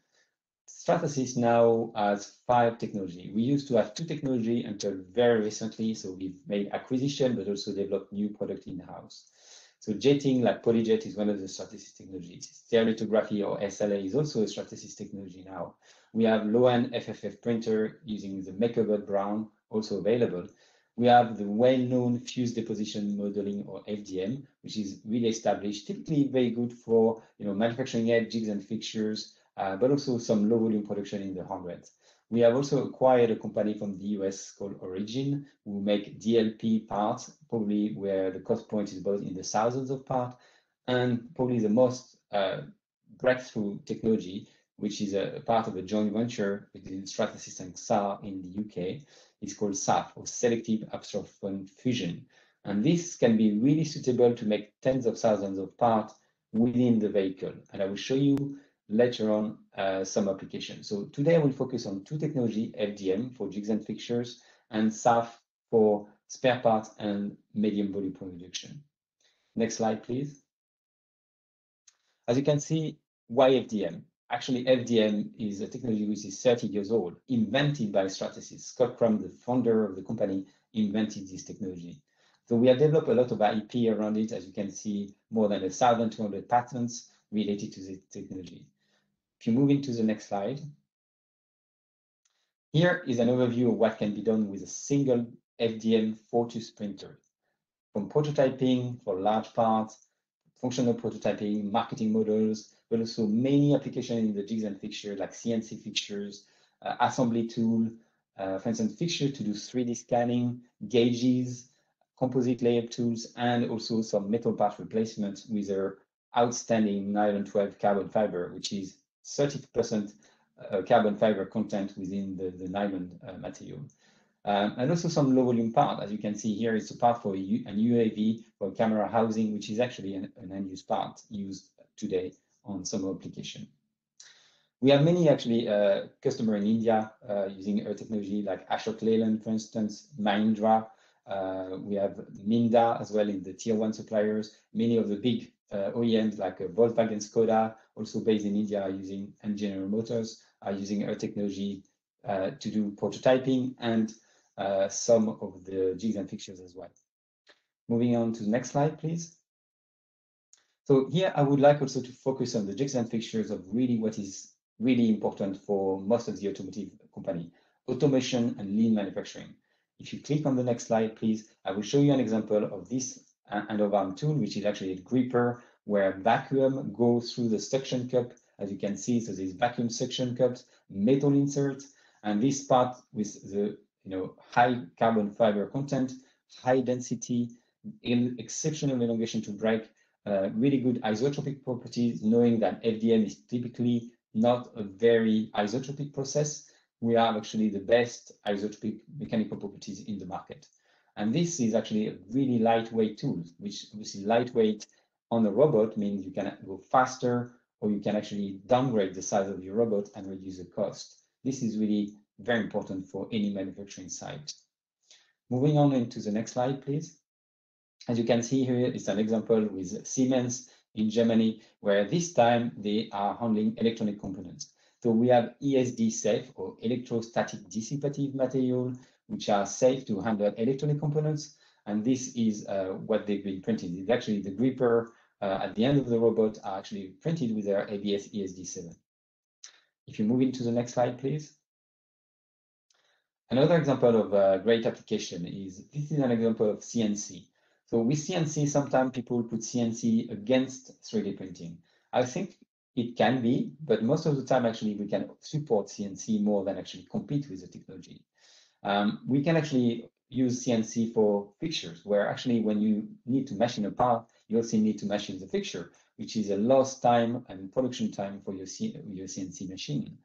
Stratasys now has five technology. We used to have two technology until very recently. So we've made acquisition, but also developed new product in-house. So jetting like PolyJet is one of the Stratasys technologies. Stereolithography or S L A is also a Stratasys technology now. We have low-end F F F printer using the MakerBot Brown, also available. We have the well-known fused deposition modeling or F D M, which is really established, typically very good for, you know, manufacturing head, jigs and fixtures, uh, but also some low-volume production in the hundreds. We have also acquired a company from the U S called Origin, who make D L P parts, probably where the cost point is both in the thousands of parts, and probably the most uh, breakthrough technology, which is a, a part of a joint venture between Stratasys and X A R in the U K, is called S A F, or Selective Absorption Fusion. And this can be really suitable to make tens of thousands of parts within the vehicle. And I will show you later on uh, some applications. So today I will focus on two technology, F D M for jigs and fixtures and S A F for spare parts and medium volume production. Next slide, please. As you can see, why F D M? Actually, F D M is a technology which is thirty years old, invented by Stratasys. Scott Crum, the founder of the company, invented this technology. So we have developed a lot of I P around it. As you can see, more than one thousand two hundred patents related to this technology. If you move into the next slide, here is an overview of what can be done with a single F D M Fortus printer, from prototyping for large parts, functional prototyping, marketing models, but also many applications in the jigs and fixtures like C N C fixtures, uh, assembly tool, uh, for instance, fixture to do three D scanning, gauges, composite layer tools, and also some metal part replacement with their outstanding nylon twelve carbon fiber, which is thirty percent uh, carbon fiber content within the, the nylon uh, material. Um, and also some low volume part, as you can see here, it's a part for U an U A V for camera housing, which is actually an, an end use part used today on some application. We have many actually uh, customers in India uh, using our technology, like Ashok Leyland, for instance, Mahindra. Uh, we have Minda as well in the tier one suppliers. Many of the big uh, O E Ms like uh, Volkswagen, Skoda, also based in India, are using, and General Motors are using our technology uh, to do prototyping and uh, some of the jigs and fixtures as well. Moving on to the next slide, please. So here I would like also to focus on the jigs and fixtures of really what is really important for most of the automotive company, automation and lean manufacturing. If you click on the next slide, please, I will show you an example of this end of arm tool, which is actually a gripper where vacuum goes through the suction cup. As you can see, so these vacuum suction cups, metal inserts, and this part with the you know high carbon fiber content, high density, exceptional elongation to break, uh, really good isotropic properties, knowing that F D M is typically not a very isotropic process. We are actually the best isotropic mechanical properties in the market. And this is actually a really lightweight tool, which obviously lightweight on the robot means you can go faster, or you can actually downgrade the size of your robot and reduce the cost. This is really very important for any manufacturing site. Moving on into the next slide, please. As you can see here, it's an example with Siemens in Germany, where this time they are handling electronic components. So we have E S D safe, or electrostatic dissipative material, which are safe to handle electronic components. And this is uh, what they've been printing. It's actually the gripper uh, at the end of the robot are actually printed with their A B S E S D seven. If you move into the next slide, please. Another example of a great application is, this is an example of C N C. So with C N C, sometimes people put C N C against three D printing. I think it can be, but most of the time, actually, we can support C N C more than actually compete with the technology. Um, we can actually use C N C for fixtures, where actually when you need to machine a part, you also need to machine the fixture, which is a lost time and production time for your, your C N C machine.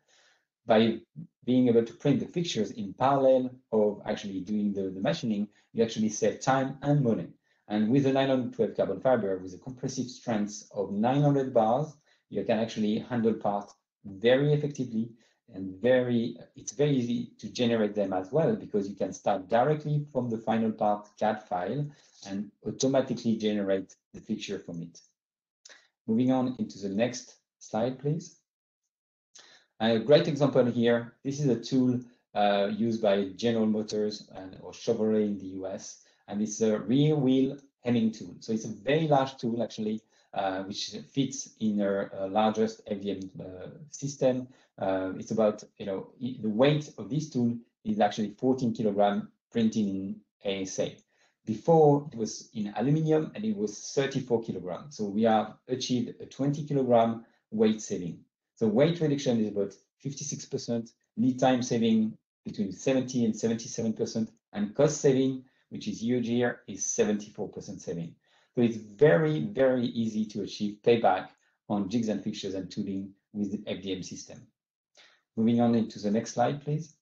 By being able to print the fixtures in parallel of actually doing the, the machining, you actually save time and money. And with the nylon twelve carbon fiber, with a compressive strength of nine hundred bars, you can actually handle parts very effectively, and very it's very easy to generate them as well, because you can start directly from the final part C A D file and automatically generate the fixture from it. Moving on into the next slide, please. And a great example here, this is a tool uh, used by General Motors and or Chevrolet in the U S. And it's a rear wheel hemming tool. So it's a very large tool, actually, uh, which fits in our uh, largest F D M uh, system. Uh, it's about, you know, the weight of this tool is actually fourteen kilogram printing in A S A. Before it was in aluminium and it was thirty-four kilogram. So we have achieved a twenty kilogram weight saving. So weight reduction is about fifty-six percent, lead time saving between seventy and seventy-seven percent, and cost saving, which is huge here, is seventy-four percent saving. So it's very, very easy to achieve payback on jigs and fixtures and tooling with the F D M system. Moving on into the next slide, please.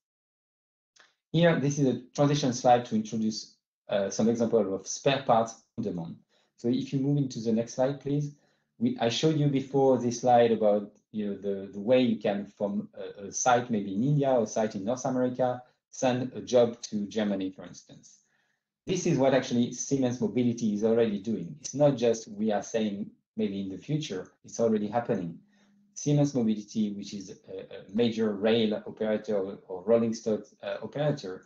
Here, this is a transition slide to introduce uh, some example of spare parts on demand. So if you move into the next slide, please. We, I showed you before this slide about you know, the, the way you can, from a, a site maybe in India or a site in North America, send a job to Germany, for instance. This is what actually Siemens Mobility is already doing. It's not just we are saying maybe in the future, it's already happening. Siemens Mobility, which is a, a major rail operator or, or rolling stock uh, operator,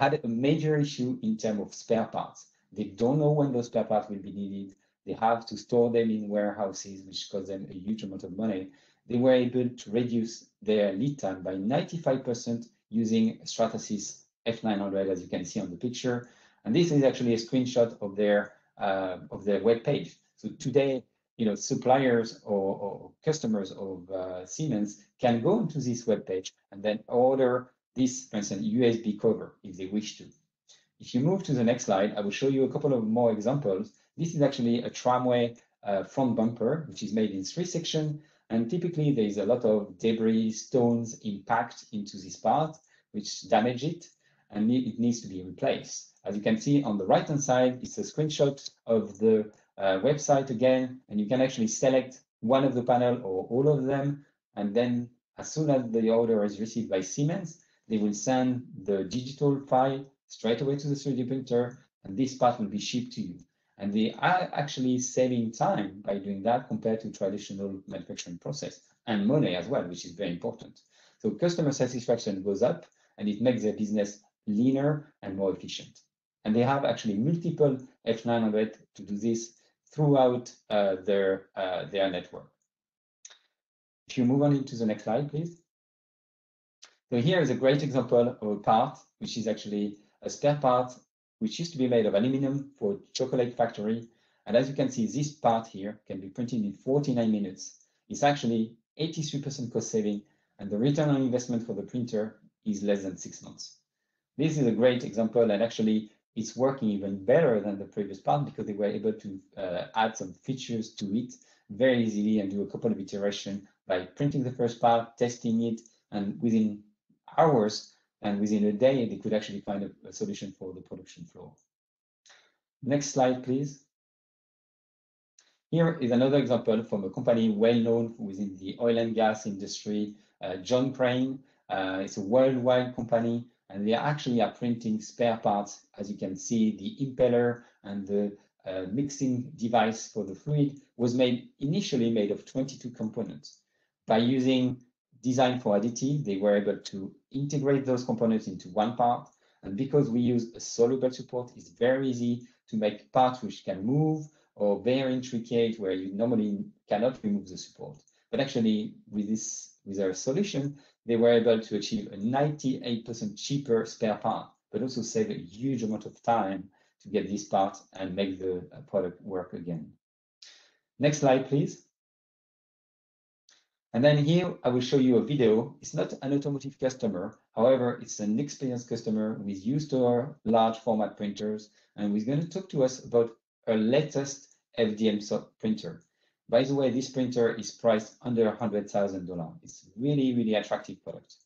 had a major issue in terms of spare parts. They don't know when those spare parts will be needed. They have to store them in warehouses, which costs them a huge amount of money. They were able to reduce their lead time by ninety-five percent using Stratasys F nine hundred, as you can see on the picture. And this is actually a screenshot of their uh, of their web page. So today, you know, suppliers or, or customers of uh, Siemens can go into this web page and then order this, for instance, U S B cover if they wish to. If you move to the next slide, I will show you a couple of more examples. This is actually a tramway uh, front bumper, which is made in three sections. And typically there is a lot of debris, stones impact into this part, which damage it, and it needs to be replaced. As you can see on the right-hand side, it's a screenshot of the uh, website again, and you can actually select one of the panel or all of them. And then as soon as the order is received by Siemens, they will send the digital file straight away to the three D printer, and this part will be shipped to you. And they are actually saving time by doing that compared to traditional manufacturing process, and money as well, which is very important. So customer satisfaction goes up, and it makes their business leaner and more efficient. And they have actually multiple F nine hundred to do this throughout uh, their, uh, their network. If you move on into the next slide, please. So here is a great example of a part, which is actually a spare part, which used to be made of aluminum for a chocolate factory. And as you can see, this part here can be printed in forty-nine minutes. It's actually eighty-three percent cost saving, and the return on investment for the printer is less than six months. This is a great example, and actually it's working even better than the previous part because they were able to uh, add some features to it very easily and do a couple of iterations by printing the first part, testing it, and within hours and within a day, they could actually find a, a solution for the production floor. Next slide, please. Here is another example from a company well-known within the oil and gas industry, uh, John Crane. Uh, it's a worldwide company, and they actually are printing spare parts. As you can see, the impeller and the uh, mixing device for the fluid was made initially made of twenty-two components. By using design for additive, they were able to integrate those components into one part. And because we use a soluble support, it's very easy to make parts which can move or very intricate where you normally cannot remove the support. But actually with this, with our solution, they were able to achieve a ninety-eight percent cheaper spare part, but also save a huge amount of time to get this part and make the product work again. Next slide, please. And then here, I will show you a video. It's not an automotive customer. However, it's an experienced customer who is used to our large format printers, and who is going to talk to us about our latest F D M printer. By the way, this printer is priced under one hundred thousand dollars. It's really, really attractive product.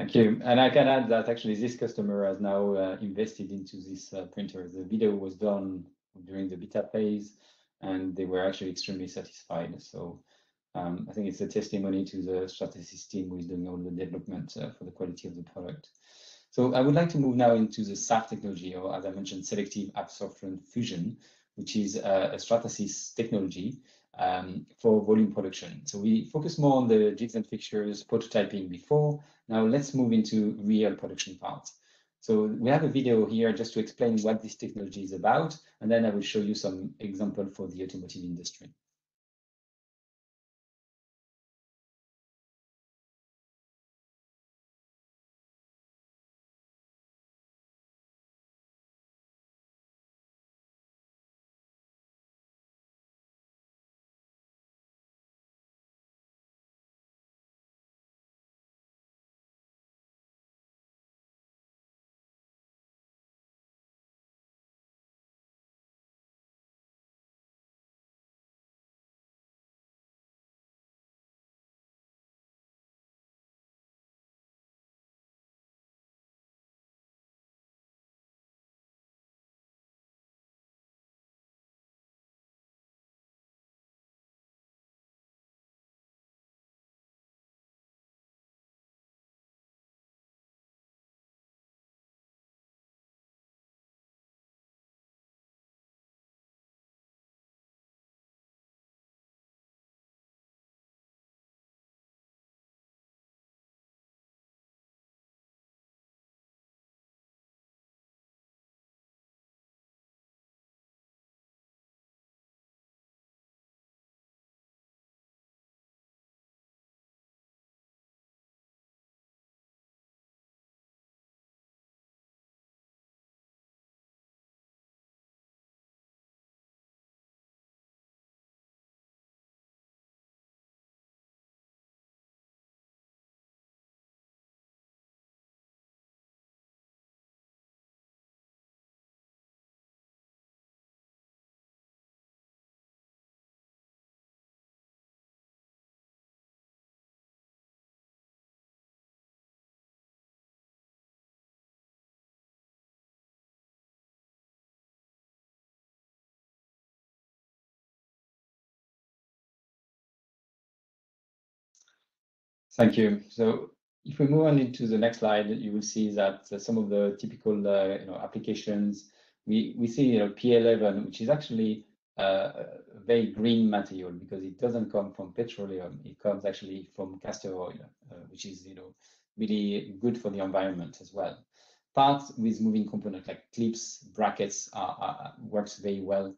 Thank you. And I can add that actually this customer has now uh, invested into this uh, printer. The video was done during the beta phase, and they were actually extremely satisfied. So um, I think it's a testimony to the Stratasys team who is doing all the development uh, for the quality of the product. So I would like to move now into the S A F technology, or as I mentioned, selective absorption fusion, which is uh, a Stratasys technology um, for volume production. So we focus more on the jigs and fixtures, prototyping before. Now let's move into real production parts. So we have a video here just to explain what this technology is about, and then I will show you some example for the automotive industry. Thank you. So if we move on into the next slide, you will see that uh, some of the typical uh, you know, applications, we, we see you know, P eleven, which is actually uh, a very green material because it doesn't come from petroleum. It comes actually from castor oil, uh, which is you know, really good for the environment as well. Parts with moving components like clips, brackets are, are, works very well.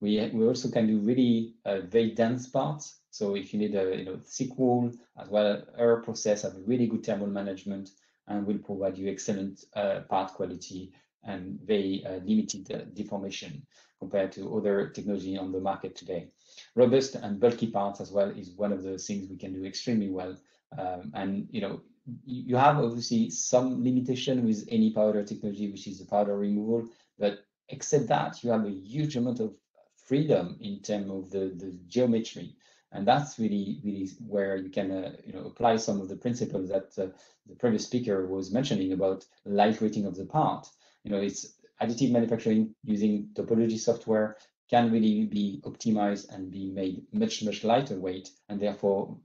We, we also can do really uh, very dense parts. So if you need a you know, thick wall, as well, our process have a really good thermal management and will provide you excellent uh, part quality and very uh, limited uh, deformation compared to other technology on the market today. Robust and bulky parts as well is one of the things we can do extremely well. Um, and you know, you have obviously some limitation with any powder technology, which is the powder removal, but except that you have a huge amount of freedom in terms of the, the geometry. And that's really, really where you can uh, you know, apply some of the principles that uh, the previous speaker was mentioning about lightweighting of the part. You know, it's additive manufacturing using topology software can really be optimized and be made much, much lighter weight and therefore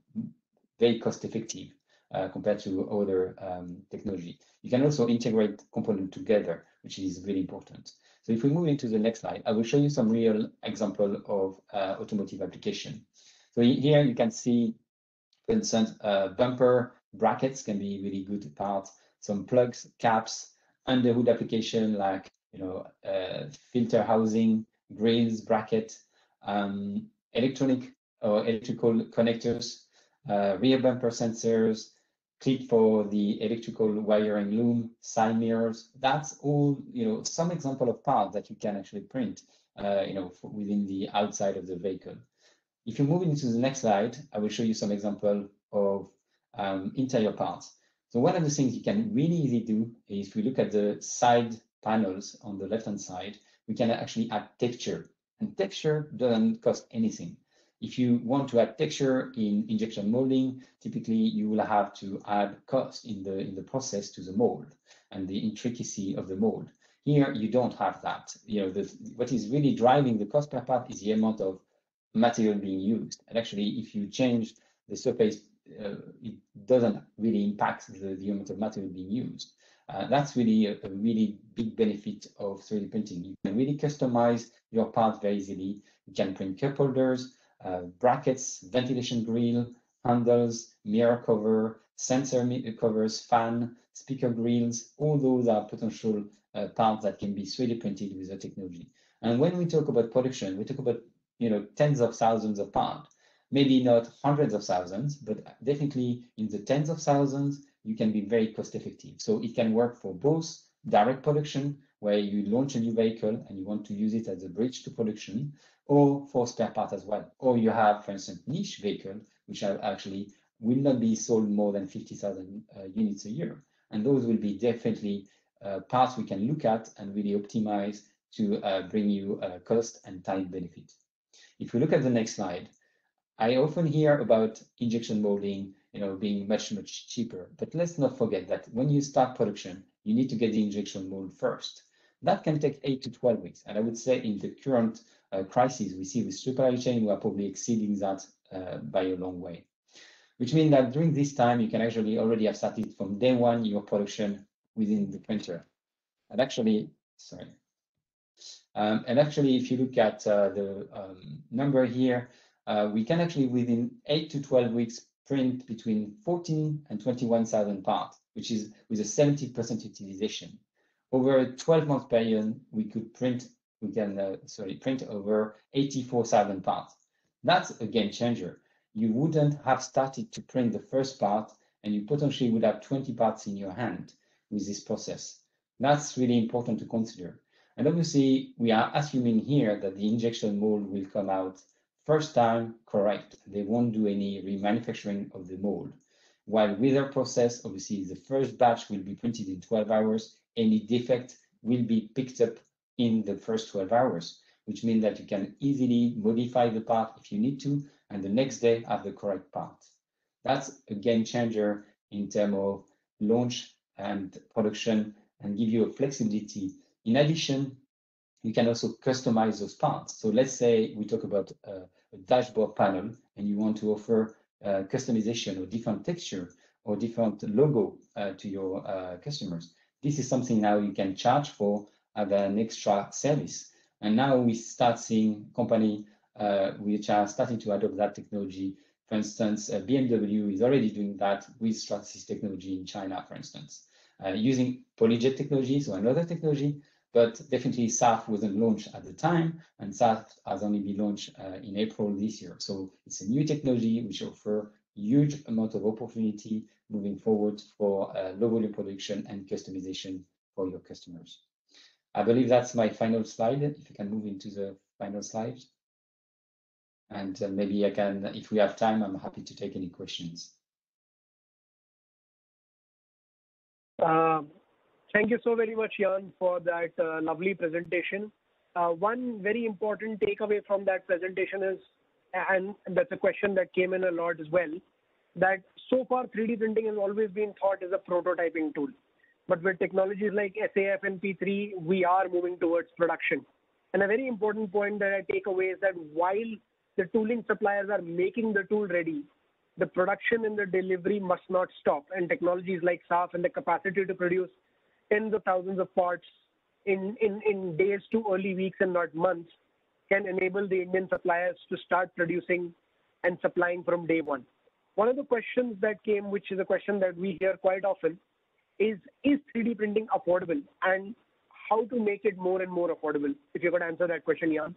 very cost effective uh, compared to other um, technology. You can also integrate components together, which is really important. So if we move into the next slide, I will show you some real example of uh, automotive application. So here you can see, for instance, uh, bumper brackets can be really good parts, some plugs, caps, under hood application like you know uh, filter housing, grills, bracket, um, electronic or electrical connectors, uh, rear bumper sensors, clip for the electrical wiring loom, side mirrors. That's all you know some example of parts that you can actually print uh, you know for within the outside of the vehicle. If you move into the next slide, I will show you some example of um, interior parts. So one of the things you can really easily do is if we look at the side panels on the left-hand side, we can actually add texture. And texture doesn't cost anything. If you want to add texture in injection molding, typically you will have to add cost in the in the process to the mold and the intricacy of the mold. Here you don't have that. You know, the, what is really driving the cost per part is the amount of material being used. And actually, if you change the surface, uh, it doesn't really impact the, the amount of material being used. Uh, that's really a, a really big benefit of three D printing. You can really customize your part very easily. You can print cup holders, uh, brackets, ventilation grille, handles, mirror cover, sensor covers, fan, speaker grills. All those are potential uh, parts that can be three D printed with the technology. And when we talk about production, we talk about, you know, tens of thousands of parts. Maybe not hundreds of thousands, but definitely in the tens of thousands, you can be very cost effective. So it can work for both direct production, where you launch a new vehicle and you want to use it as a bridge to production, or for spare part as well. Or you have, for instance, niche vehicle, which are actually will not be sold more than fifty thousand uh, units a year. And those will be definitely uh, parts we can look at and really optimize to uh, bring you uh, cost and time benefit. If we look at the next slide, I often hear about injection molding, you know, being much, much cheaper. But let's not forget that when you start production, you need to get the injection mold first. That can take eight to twelve weeks. And I would say in the current uh, crisis we see with supply chain, we are probably exceeding that uh, by a long way, which means that during this time, you can actually already have started from day one your production within the printer. And actually, sorry. Um, and actually, if you look at uh, the um, number here, uh, we can actually within eight to twelve weeks print between fourteen and twenty-one thousand parts, which is with a seventy percent utilization. Over a twelve month period, we could print, we can, uh, sorry, print over eighty-four thousand parts. That's a game changer. You wouldn't have started to print the first part, and you potentially would have twenty parts in your hand with this process. That's really important to consider. And obviously, we are assuming here that the injection mold will come out first time correct. They won't do any remanufacturing of the mold. While with our process, obviously the first batch will be printed in twelve hours. Any defect will be picked up in the first twelve hours, which means that you can easily modify the part if you need to, and the next day have the correct part. That's a game changer in terms of launch and production, and give you a flexibility. In addition, you can also customize those parts. So let's say we talk about uh, a dashboard panel and you want to offer uh, customization or different texture or different logo uh, to your uh, customers. This is something now you can charge for as an extra service. And now we start seeing companies uh, which are starting to adopt that technology. For instance, uh, B M W is already doing that with Stratasys technology in China, for instance, uh, using PolyJet technology, so another technology. But definitely S A F wasn't launched at the time, and S A F has only been launched uh, in April this year. So it's a new technology which offers huge amount of opportunity moving forward for uh, low volume production and customization for your customers. I believe that's my final slide. If you can move into the final slide. And uh, maybe I can, if we have time, I'm happy to take any questions. Um. Thank you so very much, Jan, for that uh, lovely presentation. Uh, one very important takeaway from that presentation is, and that's a question that came in a lot as well, that so far three D printing has always been thought as a prototyping tool. But with technologies like S A F and P three, we are moving towards production. And a very important point that I take away is that while the tooling suppliers are making the tool ready, the production and the delivery must not stop. And technologies like S A F and the capacity to produce tens of thousands of parts in, in, in days to early weeks and not months can enable the Indian suppliers to start producing and supplying from day one. One of the questions that came, which is a question that we hear quite often, is, is three D printing affordable and how to make it more and more affordable? If you could answer that question, Jan.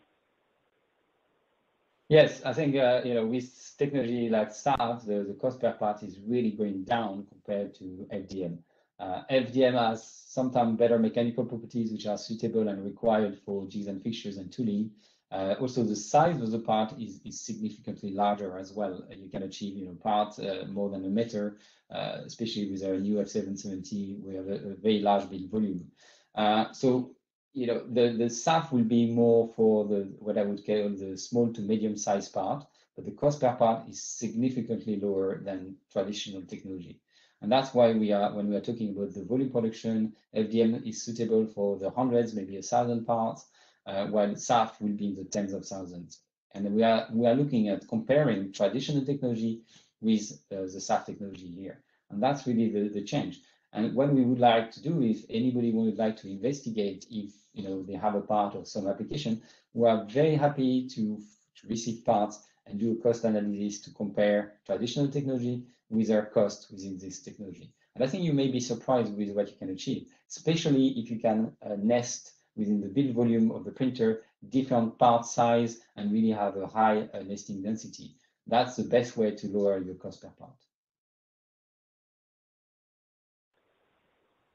Yes, I think, uh, you know, with technology like S A F, the, the cost per part is really going down compared to F D M. Uh, F D M has sometimes better mechanical properties which are suitable and required for jigs and fixtures and tooling. Uh, also, the size of the part is, is significantly larger as well. You can achieve, you know, parts uh, more than a meter, uh, especially with our new F seven seventy. We have a, a very large build volume. Uh, so, you know, the, the S A F will be more for the what I would call the small to medium-sized part, but the cost per part is significantly lower than traditional technology. And that's why we are, when we are talking about the volume production, F D M is suitable for the hundreds, maybe a thousand parts, uh, while S A F will be in the tens of thousands. And we are, we are looking at comparing traditional technology with uh, the S A F technology here. And that's really the, the change. And what we would like to do, if anybody would like to investigate if you know they have a part of some application, we are very happy to, to receive parts and do a cost analysis to compare traditional technology with our cost within this technology. And I think you may be surprised with what you can achieve, especially if you can uh, nest within the build volume of the printer different part size and really have a high uh, nesting density. That's the best way to lower your cost per part.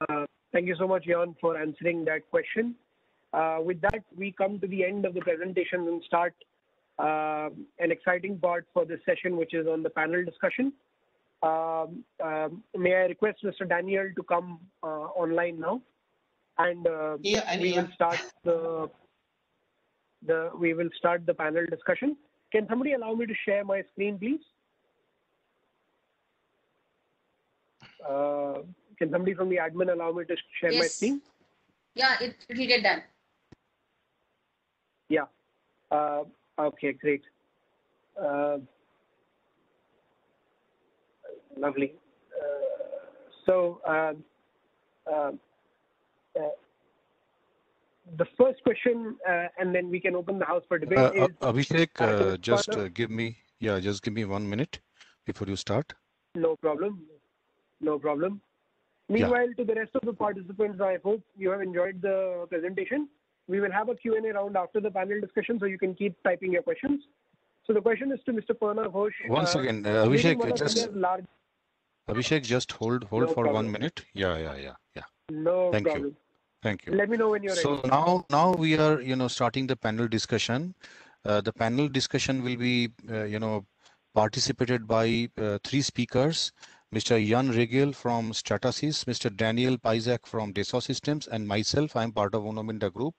Uh, thank you so much, Jan, for answering that question. Uh, with that, we come to the end of the presentation and start uh, an exciting part for this session, which is on the panel discussion. Um, um, may I request Mister Daniel to come uh, online now, and uh, yeah, I mean, we will start the the we will start the panel discussion. Can somebody allow me to share my screen, please? Uh, can somebody from the admin allow me to share yes. my screen? Yeah, it will get done. Yeah. Uh, okay, great. Uh, Lovely. Uh, so uh, uh, uh, the first question, uh, and then we can open the house for debate. Uh, is, Abhishek, uh, just uh, give me, yeah, just give me one minute before you start. No problem. No problem. Meanwhile, yeah. to the rest of the participants, I hope you have enjoyed the presentation. We will have a Q and A round after the panel discussion, so you can keep typing your questions. So the question is to Mister Parna Ghosh. Once uh, again, uh, Abhishek, just. Large... Abhishek, just hold, hold no for problem. one minute. Yeah, yeah, yeah, yeah. No Thank problem. you. Thank you. Let me know when you're so ready. So now, now we are, you know, starting the panel discussion. Uh, the panel discussion will be, uh, you know, participated by uh, three speakers: Mister Jan Rigel from Stratasys, Mister Daniel Pizac from Dassault Systems, and myself. I'm part of UNO Minda Group.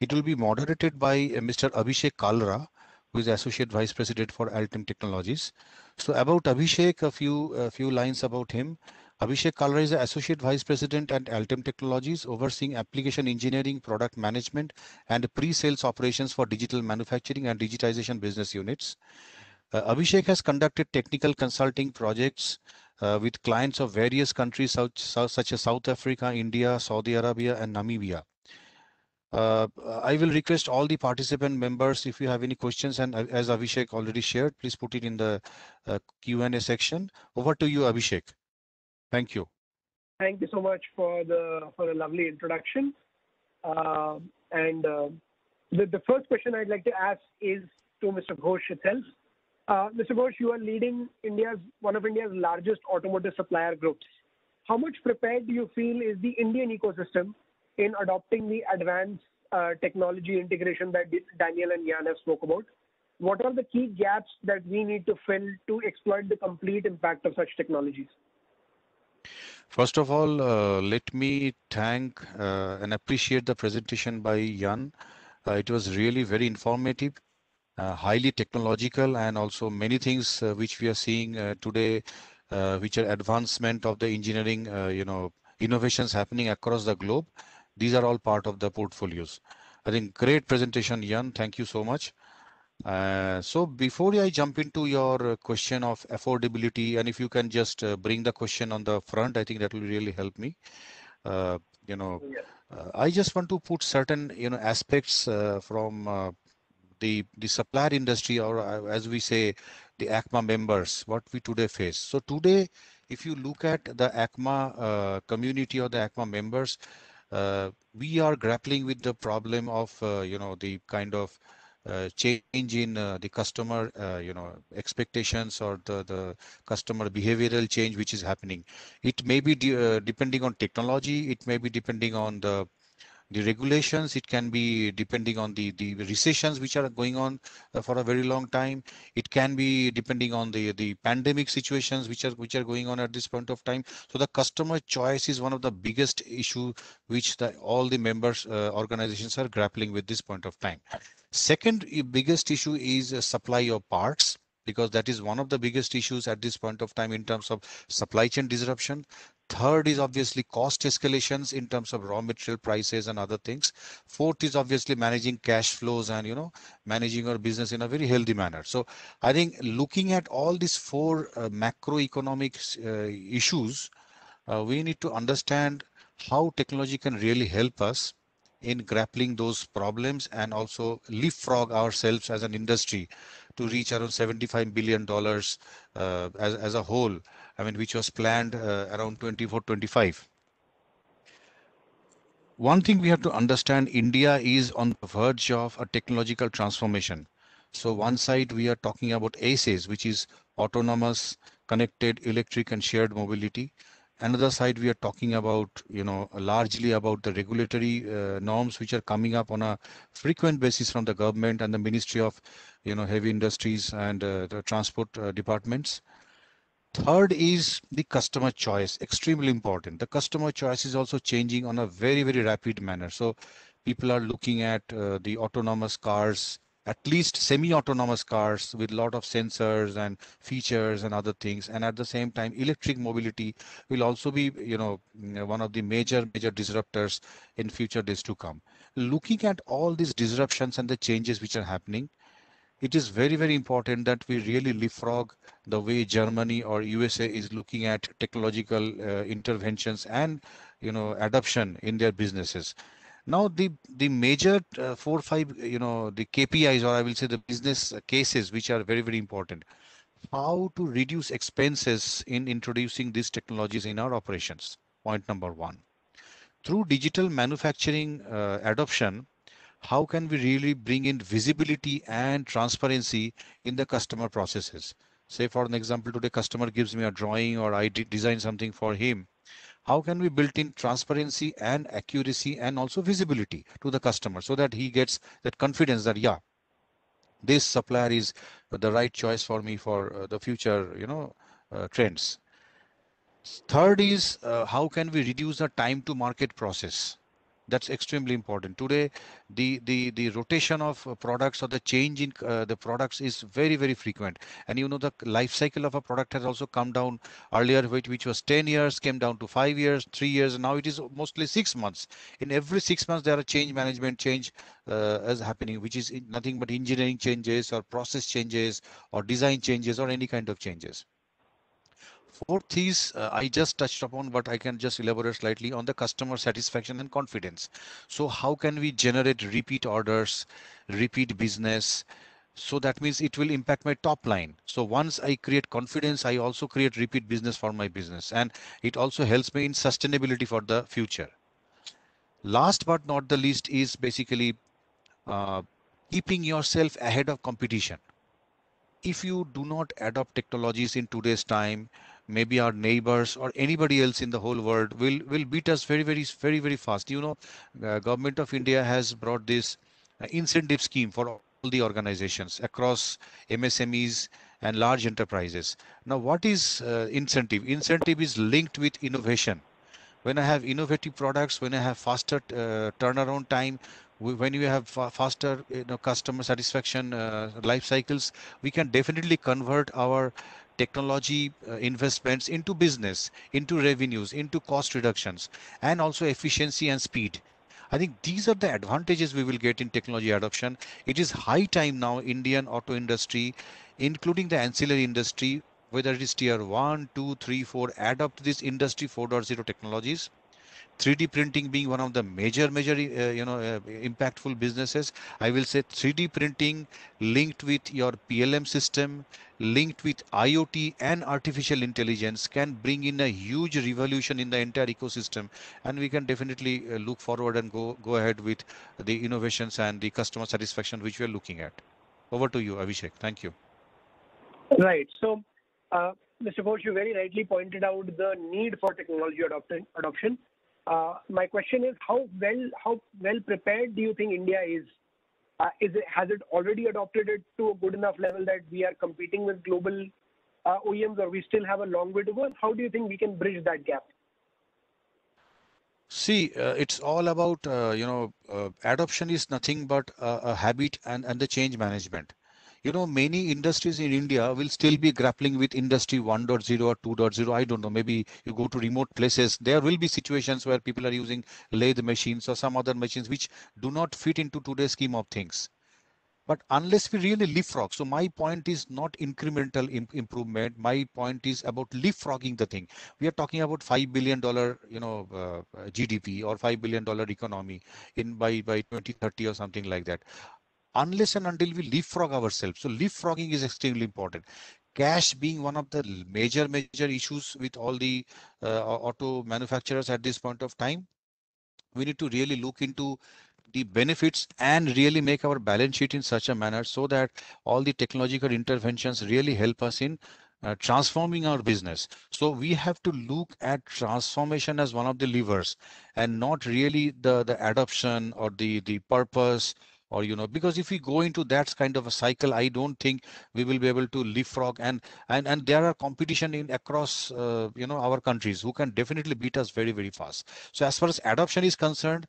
It will be moderated by uh, Mister Abhishek Kalra, who is Associate Vice President for ALTEM Technologies. So about Abhishek, a few, a few lines about him. Abhishek Kalra is Associate Vice President at ALTEM Technologies, overseeing application engineering, product management, and pre-sales operations for digital manufacturing and digitization business units. Uh, Abhishek has conducted technical consulting projects uh, with clients of various countries such, such as South Africa, India, Saudi Arabia, and Namibia. Uh, I will request all the participant members, if you have any questions, and as Abhishek already shared, please put it in the uh, Q and A section. Over to you, Abhishek. Thank you. Thank you so much for the for a lovely introduction. Uh, and uh, the, the first question I'd like to ask is to Mister Ghosh itself. Uh, Mister Ghosh, you are leading India's one of India's largest automotive supplier groups. How much prepared do you feel is the Indian ecosystem in adopting the advanced uh, technology integration that Daniel and Jan have spoke about? What are the key gaps that we need to fill to exploit the complete impact of such technologies? First of all, uh, let me thank uh, and appreciate the presentation by Jan. Uh, it was really very informative, uh, highly technological, and also many things uh, which we are seeing uh, today, uh, which are advancement of the engineering, uh, you know, innovations happening across the globe. These are all part of the portfolios. I think great presentation, Jan. Thank you so much. Uh, so before I jump into your question of affordability, and if you can just uh, bring the question on the front, I think that will really help me. Uh, you know, uh, I just want to put certain you know aspects uh, from uh, the the supplier industry, or uh, as we say, the A C M A members, what we today face. So today, if you look at the A C M A uh, community or the A C M A members, Uh, we are grappling with the problem of, uh, you know, the kind of uh, change in uh, the customer, uh, you know, expectations, or the, the customer behavioral change which is happening. It may be de uh, depending on technology, it may be depending on the, the regulations, it can be depending on the, the recessions which are going on uh, for a very long time. It can be depending on the, the pandemic situations which are which are going on at this point of time. So the customer choice is one of the biggest issue which the, all the members uh, organizations are grappling with this point of time. Second biggest issue is uh, supply of parts. because that is one of the biggest issues at this point of time in terms of supply chain disruption. Third is obviously cost escalations in terms of raw material prices and other things. Fourth is obviously managing cash flows and, you know, managing our business in a very healthy manner. So I think looking at all these four uh, macroeconomic uh, issues, uh, we need to understand how technology can really help us in grappling those problems and also leapfrog ourselves as an industry to reach around seventy-five billion dollars uh, as, as a whole, I mean, which was planned uh, around twenty-four twenty-five. One thing we have to understand, India is on the verge of a technological transformation. So one side, we are talking about A C Es, which is autonomous, connected, electric and shared mobility. Another side, we are talking about, you know, largely about the regulatory uh, norms which are coming up on a frequent basis from the government and the Ministry of, you know, Heavy Industries and uh, the transport uh, departments. Third is the customer choice, extremely important. The customer choice is also changing on a very, very rapid manner. So people are looking at uh, the autonomous cars, at least semi-autonomous cars with a lot of sensors and features and other things. And at the same time, electric mobility will also be, you know, one of the major, major disruptors in future days to come. Looking at all these disruptions and the changes which are happening, it is very, very important that we really leapfrog the way Germany or U S A is looking at technological uh, interventions and, you know, adoption in their businesses. Now the the major uh, four five you know the K P Is, or I will say the business cases, which are very, very important. How to reduce expenses in introducing these technologies in our operations. Point number one, through digital manufacturing uh, adoption, how can we really bring in visibility and transparency in the customer processes? Say for an example, today customer gives me a drawing or I design something for him. How can we build in transparency and accuracy and also visibility to the customer so that he gets that confidence that, yeah, this supplier is the right choice for me for uh, the future, you know, uh, trends. Third is uh, how can we reduce the time to market process? That's extremely important. Today, the, the, the rotation of products or the change in uh, the products is very, very frequent. And you know, the life cycle of a product has also come down earlier, which, which was ten years, came down to five years, three years. And now it is mostly six months. In every six months, there are change management change uh, as happening, which is nothing but engineering changes or process changes or design changes or any kind of changes. Fourth is, uh, I just touched upon, but I can just elaborate slightly on the customer satisfaction and confidence. So how can we generate repeat orders, repeat business? So that means it will impact my top line. So once I create confidence, I also create repeat business for my business. And it also helps me in sustainability for the future. Last but not the least is basically uh, keeping yourself ahead of competition. If you do not adopt technologies in today's time, maybe our neighbors or anybody else in the whole world will, will beat us very, very, very, very fast. You know, the government of India has brought this incentive scheme for all the organizations across M S M Es and large enterprises. Now, what is uh, incentive? Incentive is linked with innovation. When I have innovative products, when I have faster uh, turnaround time, we, when you have fa faster you know, customer satisfaction uh, life cycles, we can definitely convert our technology uh, investments into business, into revenues, into cost reductions, and also efficiency and speed. I think these are the advantages we will get in technology adoption. It is high time now, Indian auto industry, including the ancillary industry, whether it is tier one, two, three, four, adopt this industry four point oh technologies. three D printing being one of the major, major, uh, you know, uh, impactful businesses. I will say three D printing linked with your P L M system, linked with I O T and artificial intelligence can bring in a huge revolution in the entire ecosystem. And we can definitely uh, look forward and go, go ahead with the innovations and the customer satisfaction which we are looking at. Over to you, Abhishek. Thank you. Right. So, uh, Mister Ghosh, you very rightly pointed out the need for technology adoption. adoption. Uh, my question is, how well how well prepared do you think India is? Uh, is it, has it already adopted it to a good enough level that we are competing with global uh, O E Ms, or we still have a long way to go? And how do you think we can bridge that gap? See, uh, it's all about, uh, you know, uh, adoption is nothing but uh, a habit and, and the change management. you know, many industries in India will still be grappling with industry one point oh or two point oh. I don't know, maybe you go to remote places, there will be situations where people are using lathe machines or some other machines which do not fit into today's scheme of things. But unless we really leapfrog, so my point is not incremental imp improvement. My point is about leapfrogging the thing. We are talking about five billion dollars, you know, uh, G D P or five billion dollars economy in by, by twenty thirty or something like that. Unless and until we leapfrog ourselves. So leapfrogging is extremely important. Cash being one of the major, major issues with all the uh, auto manufacturers at this point of time. We need to really look into the benefits and really make our balance sheet in such a manner so that all the technological interventions really help us in uh, transforming our business. So we have to look at transformation as one of the levers and not really the, the adoption or the, the purpose or, you know, because if we go into that kind of a cycle, I don't think we will be able to leapfrog. And, and, and there are competition in across, uh, you know, our countries who can definitely beat us very, very fast. So as far as adoption is concerned,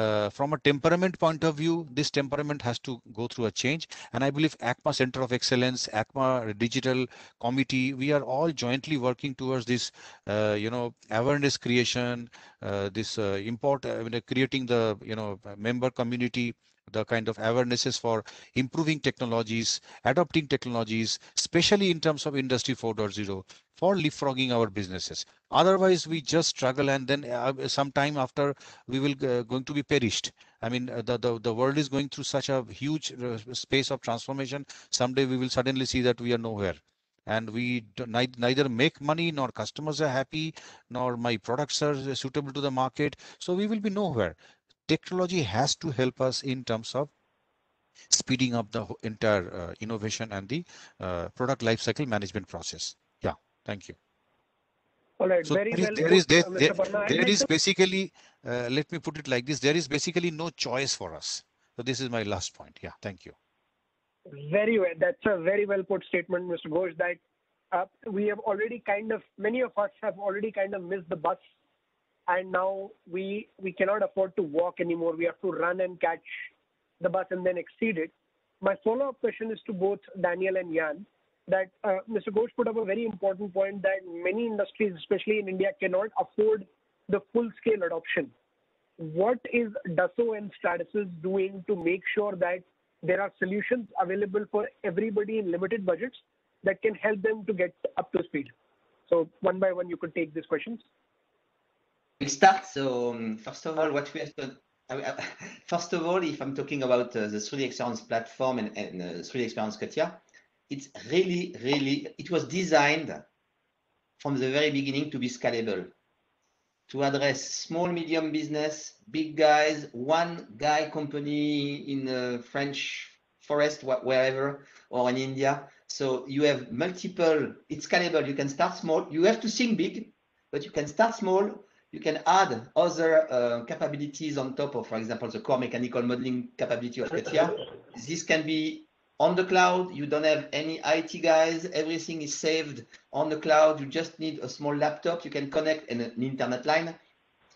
Uh, from a temperament point of view, this temperament has to go through a change. And I believe ACMA Center of Excellence, ACMA Digital Committee, we are all jointly working towards this, uh, you know, awareness creation, uh, this uh, import, I mean, uh, creating the, you know, member community, the kind of awarenesses for improving technologies, adopting technologies, especially in terms of Industry four point oh, for leapfrogging our businesses. Otherwise, we just struggle, and then uh, sometime after we will uh, going to be perished. I mean, uh, the, the, the world is going through such a huge uh, space of transformation. Someday we will suddenly see that we are nowhere. And we do neither make money, nor customers are happy, nor my products are suitable to the market. So we will be nowhere. Technology has to help us in terms of speeding up the entire uh, innovation and the uh, product lifecycle management process. Yeah, thank you. All right, so very there, well is, there is there, there, there is basically, uh, let me put it like this, there is basically no choice for us. So this is my last point. Yeah, thank you. Very well. That's a very well put statement, Mister Ghosh, that uh, we have already kind of, many of us have already kind of missed the bus. And now we we cannot afford to walk anymore. We have to run and catch the bus and then exceed it. My follow-up question is to both Daniel and Jan, that uh, Mister Ghosh put up a very important point that many industries, especially in India, cannot afford the full-scale adoption. What is Dassault and Stratasys doing to make sure that there are solutions available for everybody in limited budgets that can help them to get up to speed? So one by one, you could take these questions. We'll start. So um, first of all, what we have to, uh, uh, first of all, if I'm talking about uh, the three D Experience platform and, and uh, three D Experience CATIA, it's really, really, it was designed from the very beginning to be scalable, to address small, medium business, big guys, one guy company in the French forest, wherever, or in India. So you have multiple, it's scalable. You can start small. You have to think big, but you can start small. You can add other uh, capabilities on top of, for example, the core mechanical modeling capability of CATIA. This can be on the cloud. You don't have any I T guys. Everything is saved on the cloud. You just need a small laptop. You can connect an, an internet line.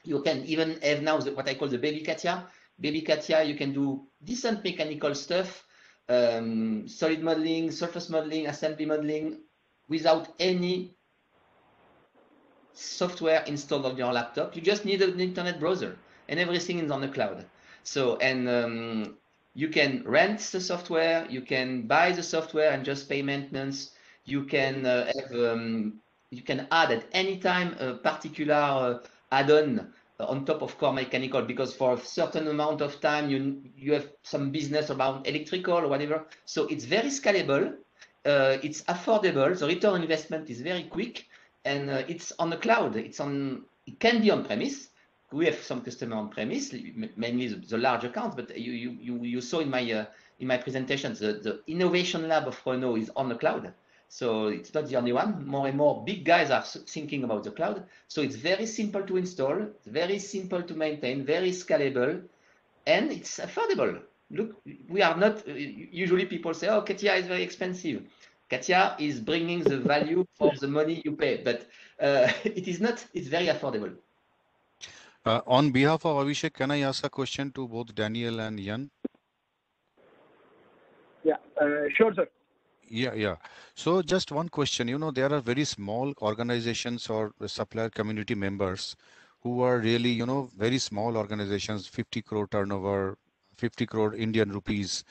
You can even have now the, what I call the baby CATIA. Baby CATIA, you can do decent mechanical stuff, um, solid modeling, surface modeling, assembly modeling, without any software installed on your laptop. You just need an internet browser and everything is on the cloud. So, and um, you can rent the software, you can buy the software and just pay maintenance. You can uh, have, um, you can add at any time a particular uh, add-on on top of core mechanical, because for a certain amount of time you you have some business about electrical or whatever. So it's very scalable, uh, it's affordable, the return on investment is very quick. And uh, it's on the cloud. It's on. It can be on premise. We have some customer on premise, mainly the, the large accounts. But you you you, you saw in my uh, in my presentation, the, the innovation lab of Renault is on the cloud. So it's not the only one. More and more big guys are thinking about the cloud. So it's very simple to install, very simple to maintain, very scalable, and it's affordable. Look, we are not. Usually people say, "Oh, CATIA is very expensive." CATIA is bringing the value for the money you pay, but uh, it is not, it's very affordable. Uh, on behalf of Abhishek, can I ask a question to both Daniel and Jan? Yeah, uh, sure, sir. Yeah, yeah. So just one question, you know, there are very small organizations or supplier community members who are really, you know, very small organizations, fifty crore turnover, fifty crore Indian rupees,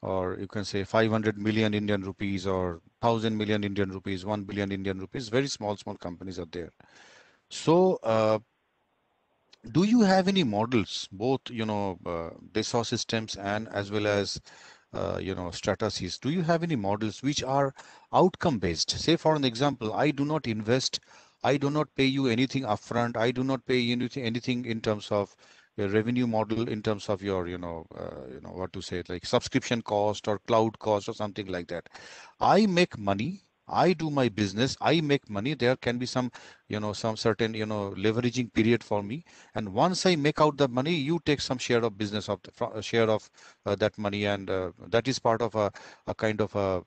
or you can say five hundred million Indian rupees or one thousand million Indian rupees, one billion Indian rupees, very small, small companies are there. So uh, do you have any models, both, you know, uh, Dassault Systems and as well as, uh, you know, Stratasys? Do you have any models which are outcome based? Say for an example, I do not invest, I do not pay you anything upfront, I do not pay anything, anything in terms of a revenue model, in terms of your, you know, uh, you know what to say, like subscription cost or cloud cost or something like that. I make money, I do my business, I make money. There can be some, you know, some certain, you know, leveraging period for me. And once I make out the money, you take some share of business of the, share of uh, that money, and uh, that is part of a, a kind of a uh,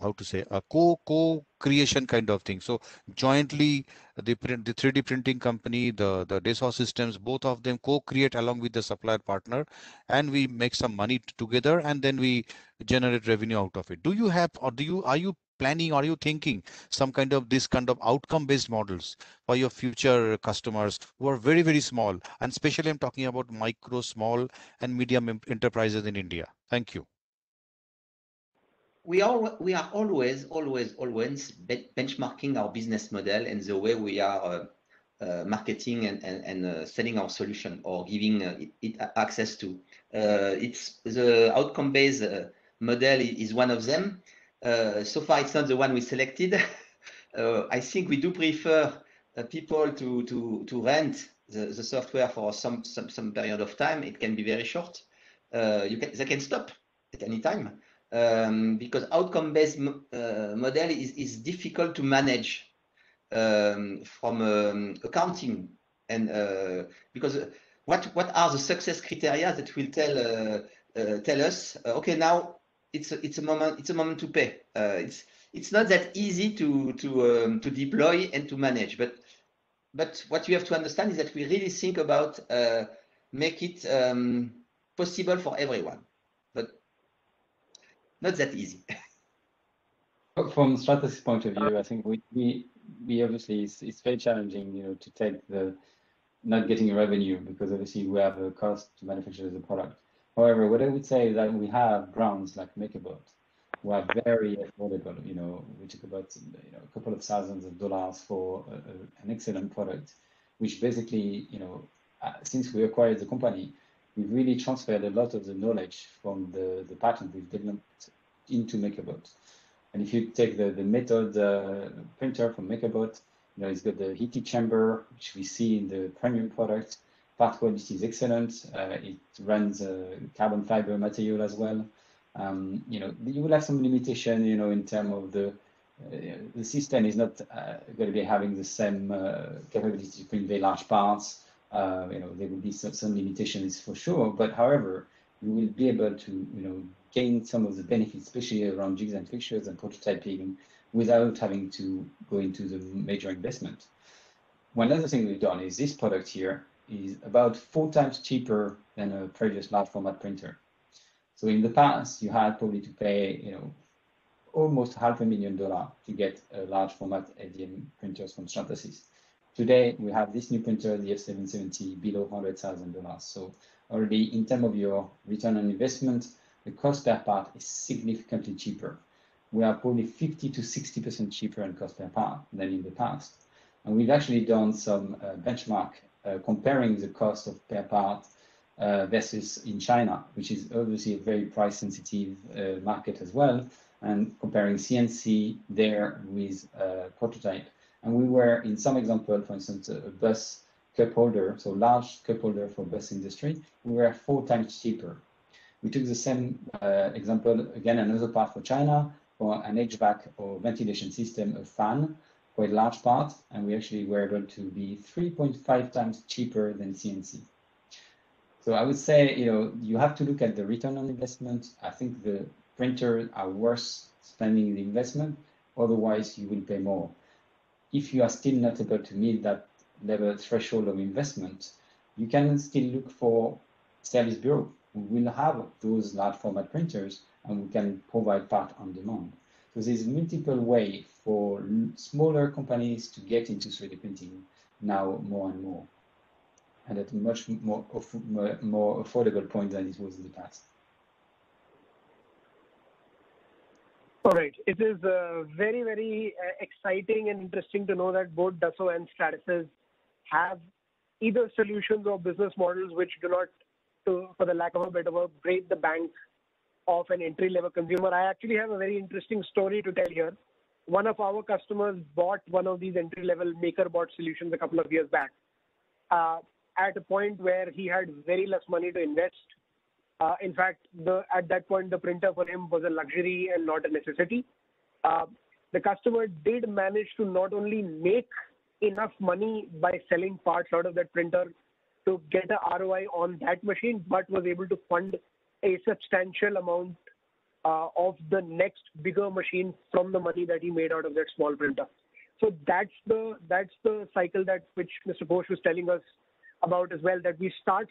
how to say a co co creation kind of thing. So jointly, the print, the three D printing company, the the Dassault Systems, both of them co-create along with the supplier partner, and we make some money together, and then we generate revenue out of it. Do you have, or do you, are you planning, are you thinking some kind of this kind of outcome-based models for your future customers who are very, very small? And especially I'm talking about micro, small and medium enterprises in India. Thank you. We are, we are always, always, always benchmarking our business model and the way we are uh, uh, marketing and, and, and uh, selling our solution or giving uh, it, it access to. Uh, it's the outcome-based uh, model is one of them. Uh, so far, it's not the one we selected. uh, I think we do prefer uh, people to, to, to rent the, the software for some, some, some period of time. It can be very short. Uh, you can, they can stop at any time. Um, because outcome-based uh, model is, is difficult to manage um, from um, accounting, and uh, because what what are the success criteria that will tell uh, uh, tell us uh, okay, now it's a, it's a moment it's a moment to pay. Uh, it's it's not that easy to to um, to deploy and to manage. But but what you have to understand is that we really think about uh, make it um, possible for everyone. Not that easy. From Stratasys' point of view, I think we we, we obviously it's, it's very challenging, you know, to take the not getting revenue, because obviously we have a cost to manufacture the product. However, what I would say is that we have brands like MakerBot, who are very affordable. You know, we talk about, you know, a couple of thousands of dollars for a, a, an excellent product, which basically, you know, since we acquired the company, we really transferred a lot of the knowledge from the, the patent we've developed into MakerBot. And if you take the, the method uh, printer from MakerBot, you know, it's got the heated chamber, which we see in the premium product. Part quality is excellent. Uh, it runs uh, carbon fiber material as well. Um, you know, you will have some limitation, you know, in terms of the, uh, the system is not uh, going to be having the same uh, capability to print very large parts. Uh, you know, there will be some, some limitations for sure, but however, you will be able to, you know, gain some of the benefits, especially around jigs and fixtures and prototyping, without having to go into the major investment. One other thing we've done is this product here is about four times cheaper than a previous large format printer. So in the past, you had probably to pay, you know, almost half a million dollars to get a large format F D M printers from Stratasys. Today, we have this new printer, the F seven seventy, below one hundred thousand dollars. So already in terms of your return on investment, the cost per part is significantly cheaper. We are probably fifty to sixty percent cheaper in cost per part than in the past. And we've actually done some uh, benchmark uh, comparing the cost of per part uh, versus in China, which is obviously a very price sensitive uh, market as well, and comparing C N C there with uh, prototype. And we were, in some example, for instance, a bus cup holder, so large cup holder for bus industry, we were four times cheaper. We took the same uh, example, again, another part for China, for an H V A C or ventilation system, a fan, quite a large part, and we actually were able to be three point five times cheaper than C N C. So I would say, you know, you have to look at the return on investment. I think the printers are worth spending the investment, otherwise you will pay more. If you are still not able to meet that level threshold of investment, you can still look for service bureau. We will have those large format printers, and we can provide part on demand. So there's multiple ways for smaller companies to get into three D printing now more and more, and at a much more, more affordable point than it was in the past. All right. It is uh, very, very uh, exciting and interesting to know that both Dassault and Stratasys have either solutions or business models which do not, to, for the lack of a better word, break the bank of an entry-level consumer. I actually have a very interesting story to tell here. One of our customers bought one of these entry-level MakerBot solutions a couple of years back uh, at a point where he had very less money to invest. Uh, in fact, the, at that point, the printer for him was a luxury and not a necessity. Uh, the customer did manage to not only make enough money by selling parts out of that printer to get a R O I on that machine, but was able to fund a substantial amount uh, of the next bigger machine from the money that he made out of that small printer. So that's the that's the cycle that which Mister Ghosh was telling us about as well, that we start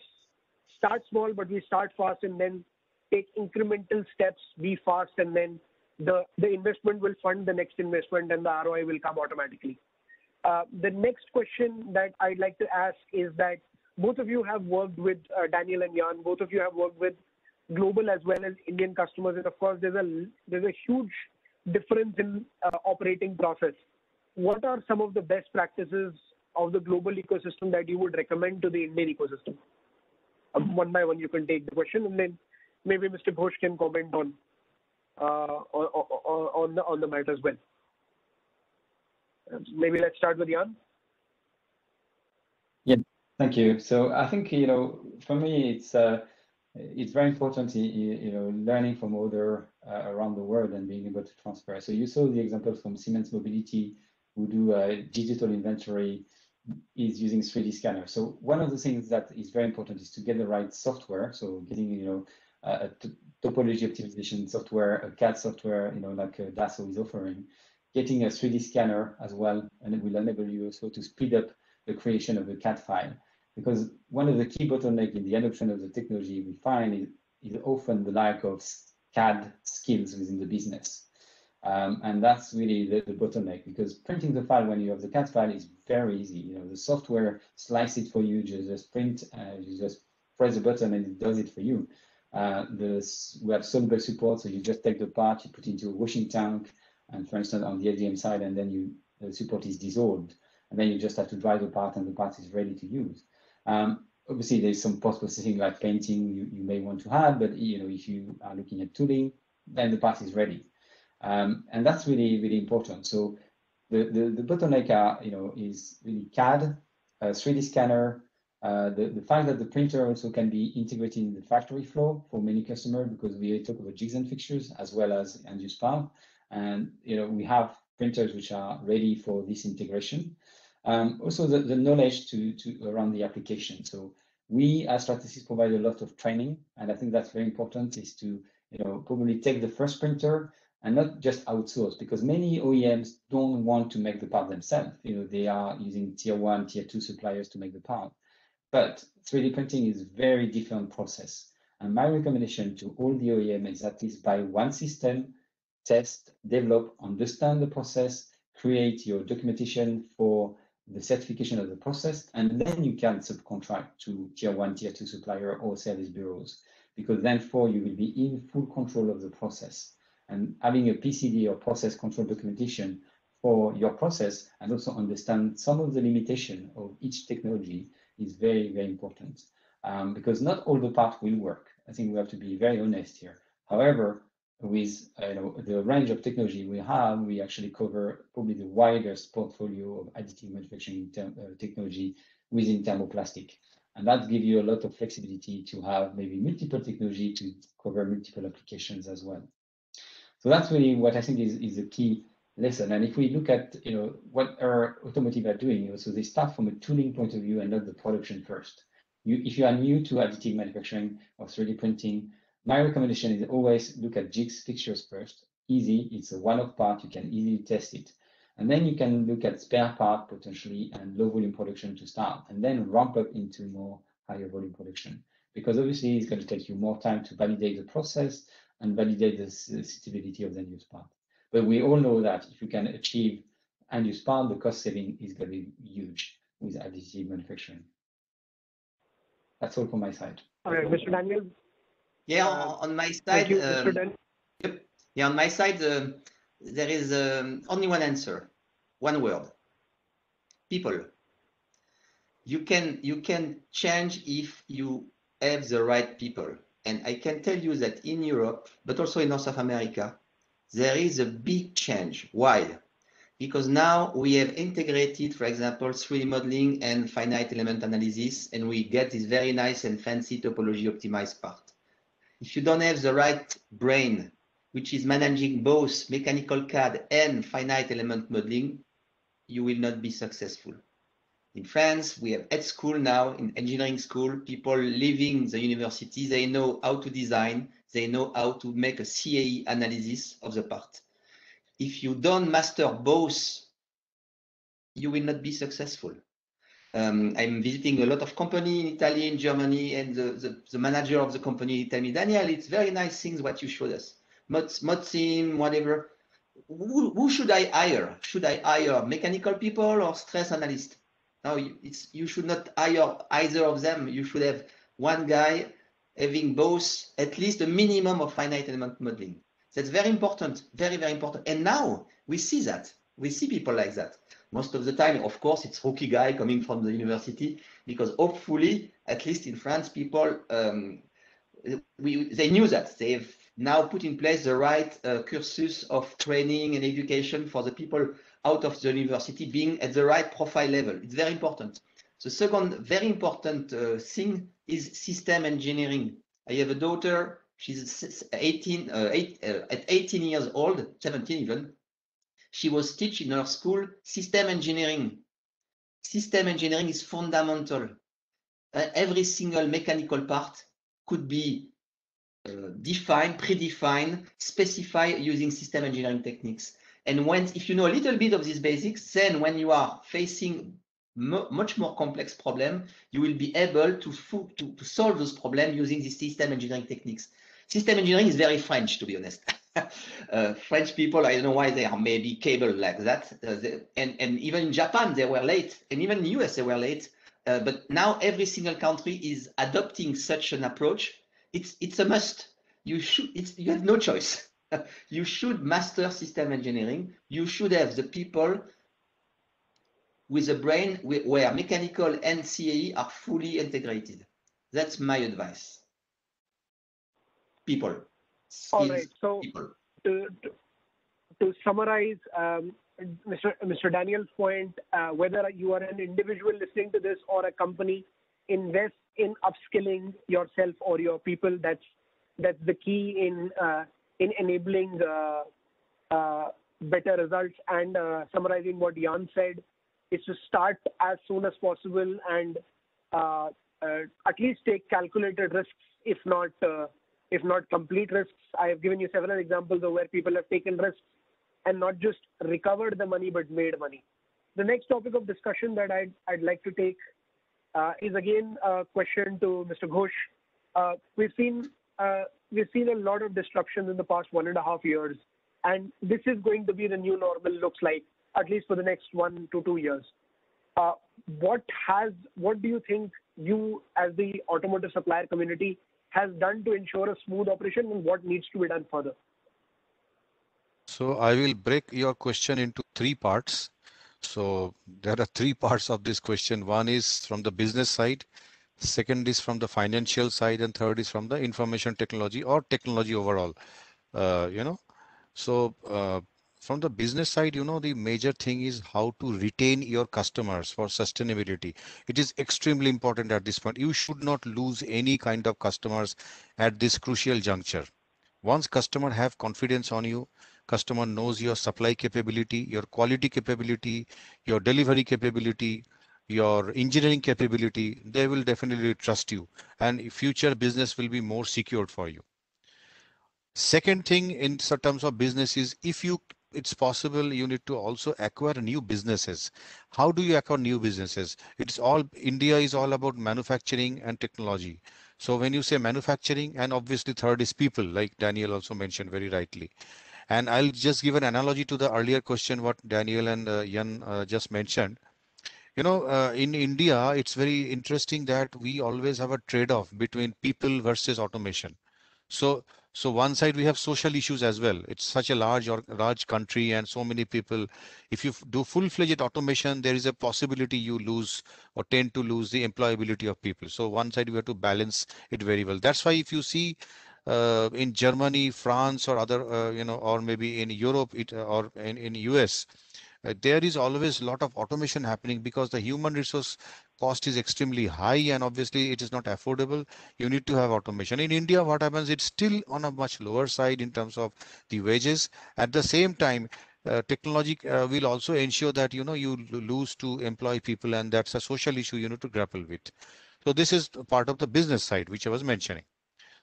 start small, but we start fast and then take incremental steps, be fast, and then the, the investment will fund the next investment and the R O I will come automatically. Uh, the next question that I'd like to ask is that both of you have worked with uh, Daniel and Jan, both of you have worked with global as well as Indian customers, and of course there's a there's a huge difference in uh, operating process. What are some of the best practices of the global ecosystem that you would recommend to the Indian ecosystem? Um, one by one you can take the question, and then maybe Mister Ghosh can comment on uh, on, on, the, on the matter as well. Maybe let's start with Jan. Yeah, thank you. So I think, you know, for me, it's uh, it's very important, you know, learning from others uh, around the world and being able to transfer. So you saw the example from Siemens Mobility, who do uh, digital inventory, is using three D scanner. So one of the things that is very important is to get the right software. So getting, you know, a topology optimization software, a C A D software, you know, like uh, Dassault is offering. Getting a three D scanner as well, and it will enable you also to speed up the creation of the C A D file. Because one of the key bottlenecks in the adoption of the technology we find is, is often the lack of C A D skills within the business. Um, and that's really the, the bottleneck, because printing the file when you have the C A D file is very easy. You know, the software slices it for you, you just print, uh, you just press the button and it does it for you. Uh, this, we have solvable support, so you just take the part, you put it into a washing tank, and for instance, on the F D M side, and then you, the support is dissolved, and then you just have to dry the part, and the part is ready to use. Um, obviously, there's some post-processing like painting you, you may want to have, but you know, if you are looking at tooling, then the part is ready, um, and that's really, really important. So the the, the bottleneck are, you know, is really C A D, uh, three D scanner, uh, the the fact that the printer also can be integrated in the factory flow for many customers, because we talk about jigs and fixtures as well as end-use part. And, you know, we have printers which are ready for this integration. Um, also, the, the knowledge to, to around the application. So we as Stratasys provide a lot of training, and I think that's very important, is to, you know, probably take the first printer and not just outsource, because many O E Ms don't want to make the part themselves. You know, they are using tier one, tier two suppliers to make the part. But three D printing is a very different process. And my recommendation to all the O E Ms is at least buy one system, test, develop, understand the process, create your documentation for the certification of the process, and then you can subcontract to tier one, tier two supplier or service bureaus, because then for you will be in full control of the process. And having a P C D or process control documentation for your process, and also understand some of the limitation of each technology, is very, very important, um, because not all the parts will work. I think we have to be very honest here. However, with you know, the range of technology we have, we actually cover probably the widest portfolio of additive manufacturing term, uh, technology within thermoplastic. And that gives you a lot of flexibility to have maybe multiple technology to cover multiple applications as well. So that's really what I think is, is a key lesson. And if we look at you know, what our automotive are doing, you know, so they start from a tooling point of view and not the production first. You, if you are new to additive manufacturing or three D printing, my recommendation is always look at jigs, fixtures first. Easy, it's a one-off part, you can easily test it. And then you can look at spare part potentially and low volume production to start, and then ramp up into more higher volume production. Because obviously it's going to take you more time to validate the process and validate the suitability of the unused part. But we all know that if you can achieve unused part, the cost saving is going to be huge with additive manufacturing. That's all from my side. All right, Mister Daniel. Yeah, on my side. Thank you, Mister Daniel. Um, yeah, on my side, uh, there is um, only one answer, one word: people. You can you can change if you have the right people. And I can tell you that in Europe, but also in North America, there is a big change. Why? Because now we have integrated, for example, three D modeling and finite element analysis, and we get this very nice and fancy topology optimized part. If you don't have the right brain, which is managing both mechanical C A D and finite element modeling, you will not be successful. In France, we have at school now, in engineering school, people leaving the university, they know how to design, they know how to make a C A E analysis of the part. If you don't master both, you will not be successful. Um, I'm visiting a lot of companies in Italy, in Germany, and the, the, the manager of the company tell me, Daniel, it's very nice things what you showed us. Mod sim, whatever. Who, who should I hire? Should I hire mechanical people or stress analysts? Now, it's, you should not hire either of them. You should have one guy having both, at least a minimum of finite element modeling. That's very important, very, very important. And now we see that. We see people like that. Most of the time, of course, it's rookie guy coming from the university, because hopefully, at least in France, people, um, we, they knew that. They've now put in place the right uh, cursus of training and education for the people out of the university being at the right profile level. It's very important. The second very important uh, thing is system engineering. I have a daughter, she's eighteen, uh, eight, uh, at eighteen years old, seventeen even. She was teaching in her school system engineering. System engineering is fundamental. Uh, every single mechanical part could be uh, defined, predefined, specified using system engineering techniques. And when, if you know a little bit of these basics, then when you are facing mo much more complex problem, you will be able to, to, to solve those problems using these system engineering techniques. System engineering is very French, to be honest. uh, French people, I don't know why they are maybe cable like that. Uh, they, and, and even in Japan, they were late. And even in the U S, they were late. Uh, but now every single country is adopting such an approach. It's, it's a must. You, should, it's, you have no choice. You should master system engineering. You should have the people with a brain where mechanical and C A E are fully integrated. That's my advice. People. All right. So people. To, to, to summarize um, Mister Mister Daniel's point, uh, whether you are an individual listening to this or a company, invest in upskilling yourself or your people. That's, that's the key in uh, in enabling uh, uh, better results. And uh, summarizing what Jan said, is to start as soon as possible and uh, uh, at least take calculated risks, if not, uh, if not complete risks. I have given you several examples of where people have taken risks and not just recovered the money, but made money. The next topic of discussion that I'd, I'd like to take uh, is again a question to Mister Ghosh. Uh, we've seen uh, We've seen a lot of disruptions in the past one and a half years, and this is going to be the new normal, looks like, at least for the next one to two years. Uh, what has, what do you think you as the automotive supplier community has done to ensure a smooth operation, and what needs to be done further? So I will break your question into three parts. So there are three parts of this question. One is from the business side. Second is from the financial side, and third is from the information technology or technology overall, uh, you know. So uh, from the business side, you know, the major thing is how to retain your customers for sustainability. It is extremely important at this point. You should not lose any kind of customers at this crucial juncture. Once customer have confidence on you, customer knows your supply capability, your quality capability, your delivery capability, your engineering capability, they will definitely trust you, and future business will be more secured for you. Second thing in terms of business is, if you, it's possible, you need to also acquire new businesses. How do you acquire new businesses? It's all, India is all about manufacturing and technology. So when you say manufacturing, and obviously third is people, like Daniel also mentioned very rightly. And I'll just give an analogy to the earlier question what Daniel and uh, Jan uh, just mentioned. You know, uh, in India, it's very interesting that we always have a trade-off between people versus automation. So, so one side we have social issues as well. It's such a large or large country and so many people. If you do full-fledged automation, there is a possibility you lose or tend to lose the employability of people. So one side we have to balance it very well. That's why if you see Uh, in Germany, France, or other, uh, you know, or maybe in Europe it, uh, or in, in U S, uh, there is always a lot of automation happening because the human resource cost is extremely high and obviously it is not affordable. You need to have automation. In India, what happens, it's still on a much lower side in terms of the wages. At the same time, uh, technology uh, will also ensure that, you know, you lose to employ people, and that's a social issue you need to grapple with. So this is part of the business side, which I was mentioning.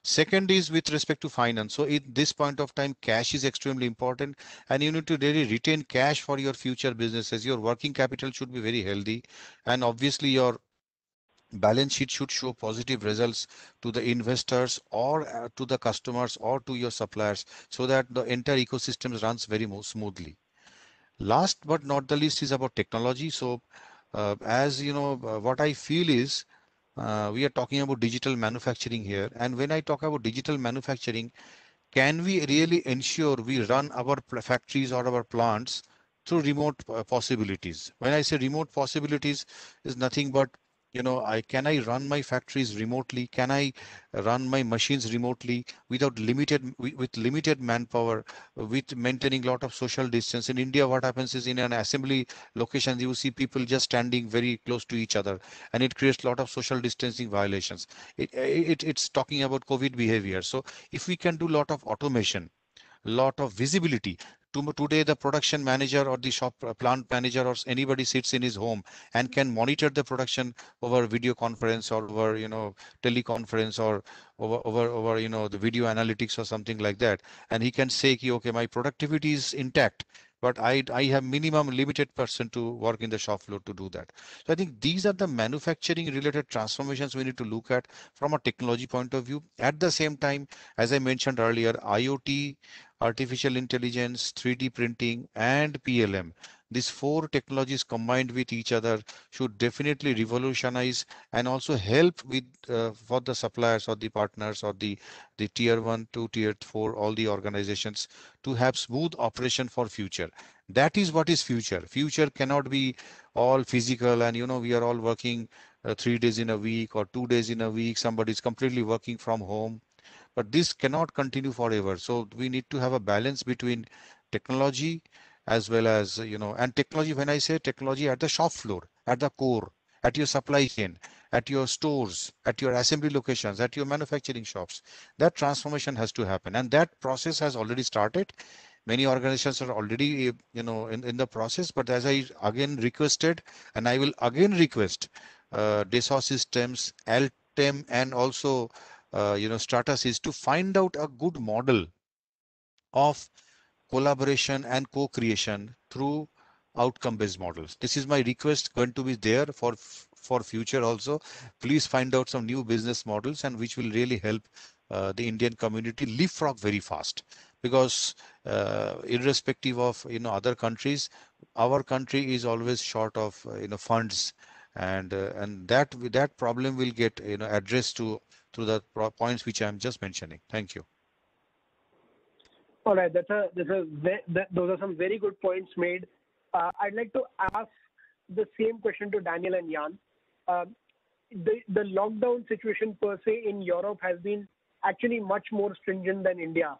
Second is with respect to finance. So at this point of time, cash is extremely important, and you need to really retain cash for your future businesses. Your working capital should be very healthy, and obviously your balance sheet should show positive results to the investors or to the customers or to your suppliers, so that the entire ecosystem runs very smoothly. Last but not the least is about technology. So uh, as you know, uh, what I feel is, Uh, we are talking about digital manufacturing here. And when I talk about digital manufacturing, can we really ensure we run our factories or our plants through remote possibilities? When I say remote possibilities, is nothing but, you know, I can I run my factories remotely? Can I run my machines remotely without limited with limited manpower, with maintaining a lot of social distance? In India, what happens is in an assembly location, you see people just standing very close to each other, and it creates a lot of social distancing violations. It, it, it's talking about COVID behavior. So if we can do a lot of automation, a lot of visibility. Today, the production manager or the shop plant manager or anybody sits in his home and can monitor the production over video conference or over, you know, teleconference or over, over, over, you know, the video analytics or something like that. And he can say, okay, my productivity is intact, but I, I have minimum limited person to work in the shop floor to do that. So I think these are the manufacturing related transformations we need to look at from a technology point of view. At the same time, as I mentioned earlier, IoT, artificial intelligence, three D printing, and P L M. These four technologies combined with each other should definitely revolutionize and also help with uh, for the suppliers or the partners or the, the tier one, two, tier four, all the organizations to have smooth operation for future. That is what is future. Future cannot be all physical and, you know, we are all working uh, three days in a week or two days in a week. Somebody is completely working from home, but this cannot continue forever. So we need to have a balance between technology as well as, you know, and technology, when I say technology, at the shop floor, at the core, at your supply chain, at your stores, at your assembly locations, at your manufacturing shops, that transformation has to happen. And that process has already started. Many organizations are already, you know, in, in the process, but as I again requested, and I will again request uh, Dassault Systems, ALTEM, and also, uh, you know, Stratasys to find out a good model of collaboration and co-creation through outcome-based models. This is my request going to be there for, for future also. Please find out some new business models and which will really help uh, the Indian community leapfrog very fast. Because uh, irrespective of, you know, other countries, our country is always short of, you know, funds, and uh, and that that problem will get, you know, addressed to through the points which I'm just mentioning. Thank you. All right, that's a, that's a that, those are some very good points made. Uh, I'd like to ask the same question to Daniel and Jan. Uh, the, the lockdown situation per se in Europe has been actually much more stringent than India.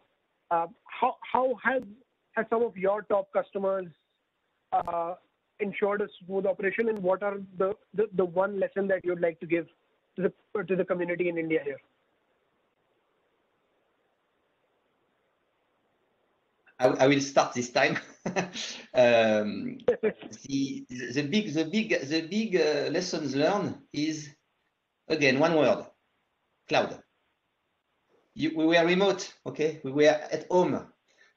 Uh, how how has, has some of your top customers uh, ensured a smooth operation, and what are the, the, the one lesson that you'd like to give to the, to the community in India here? I will start this time. um, the, the big, the big, the big uh, lessons learned is, again, one word: cloud. You, we were remote, okay? We were at home.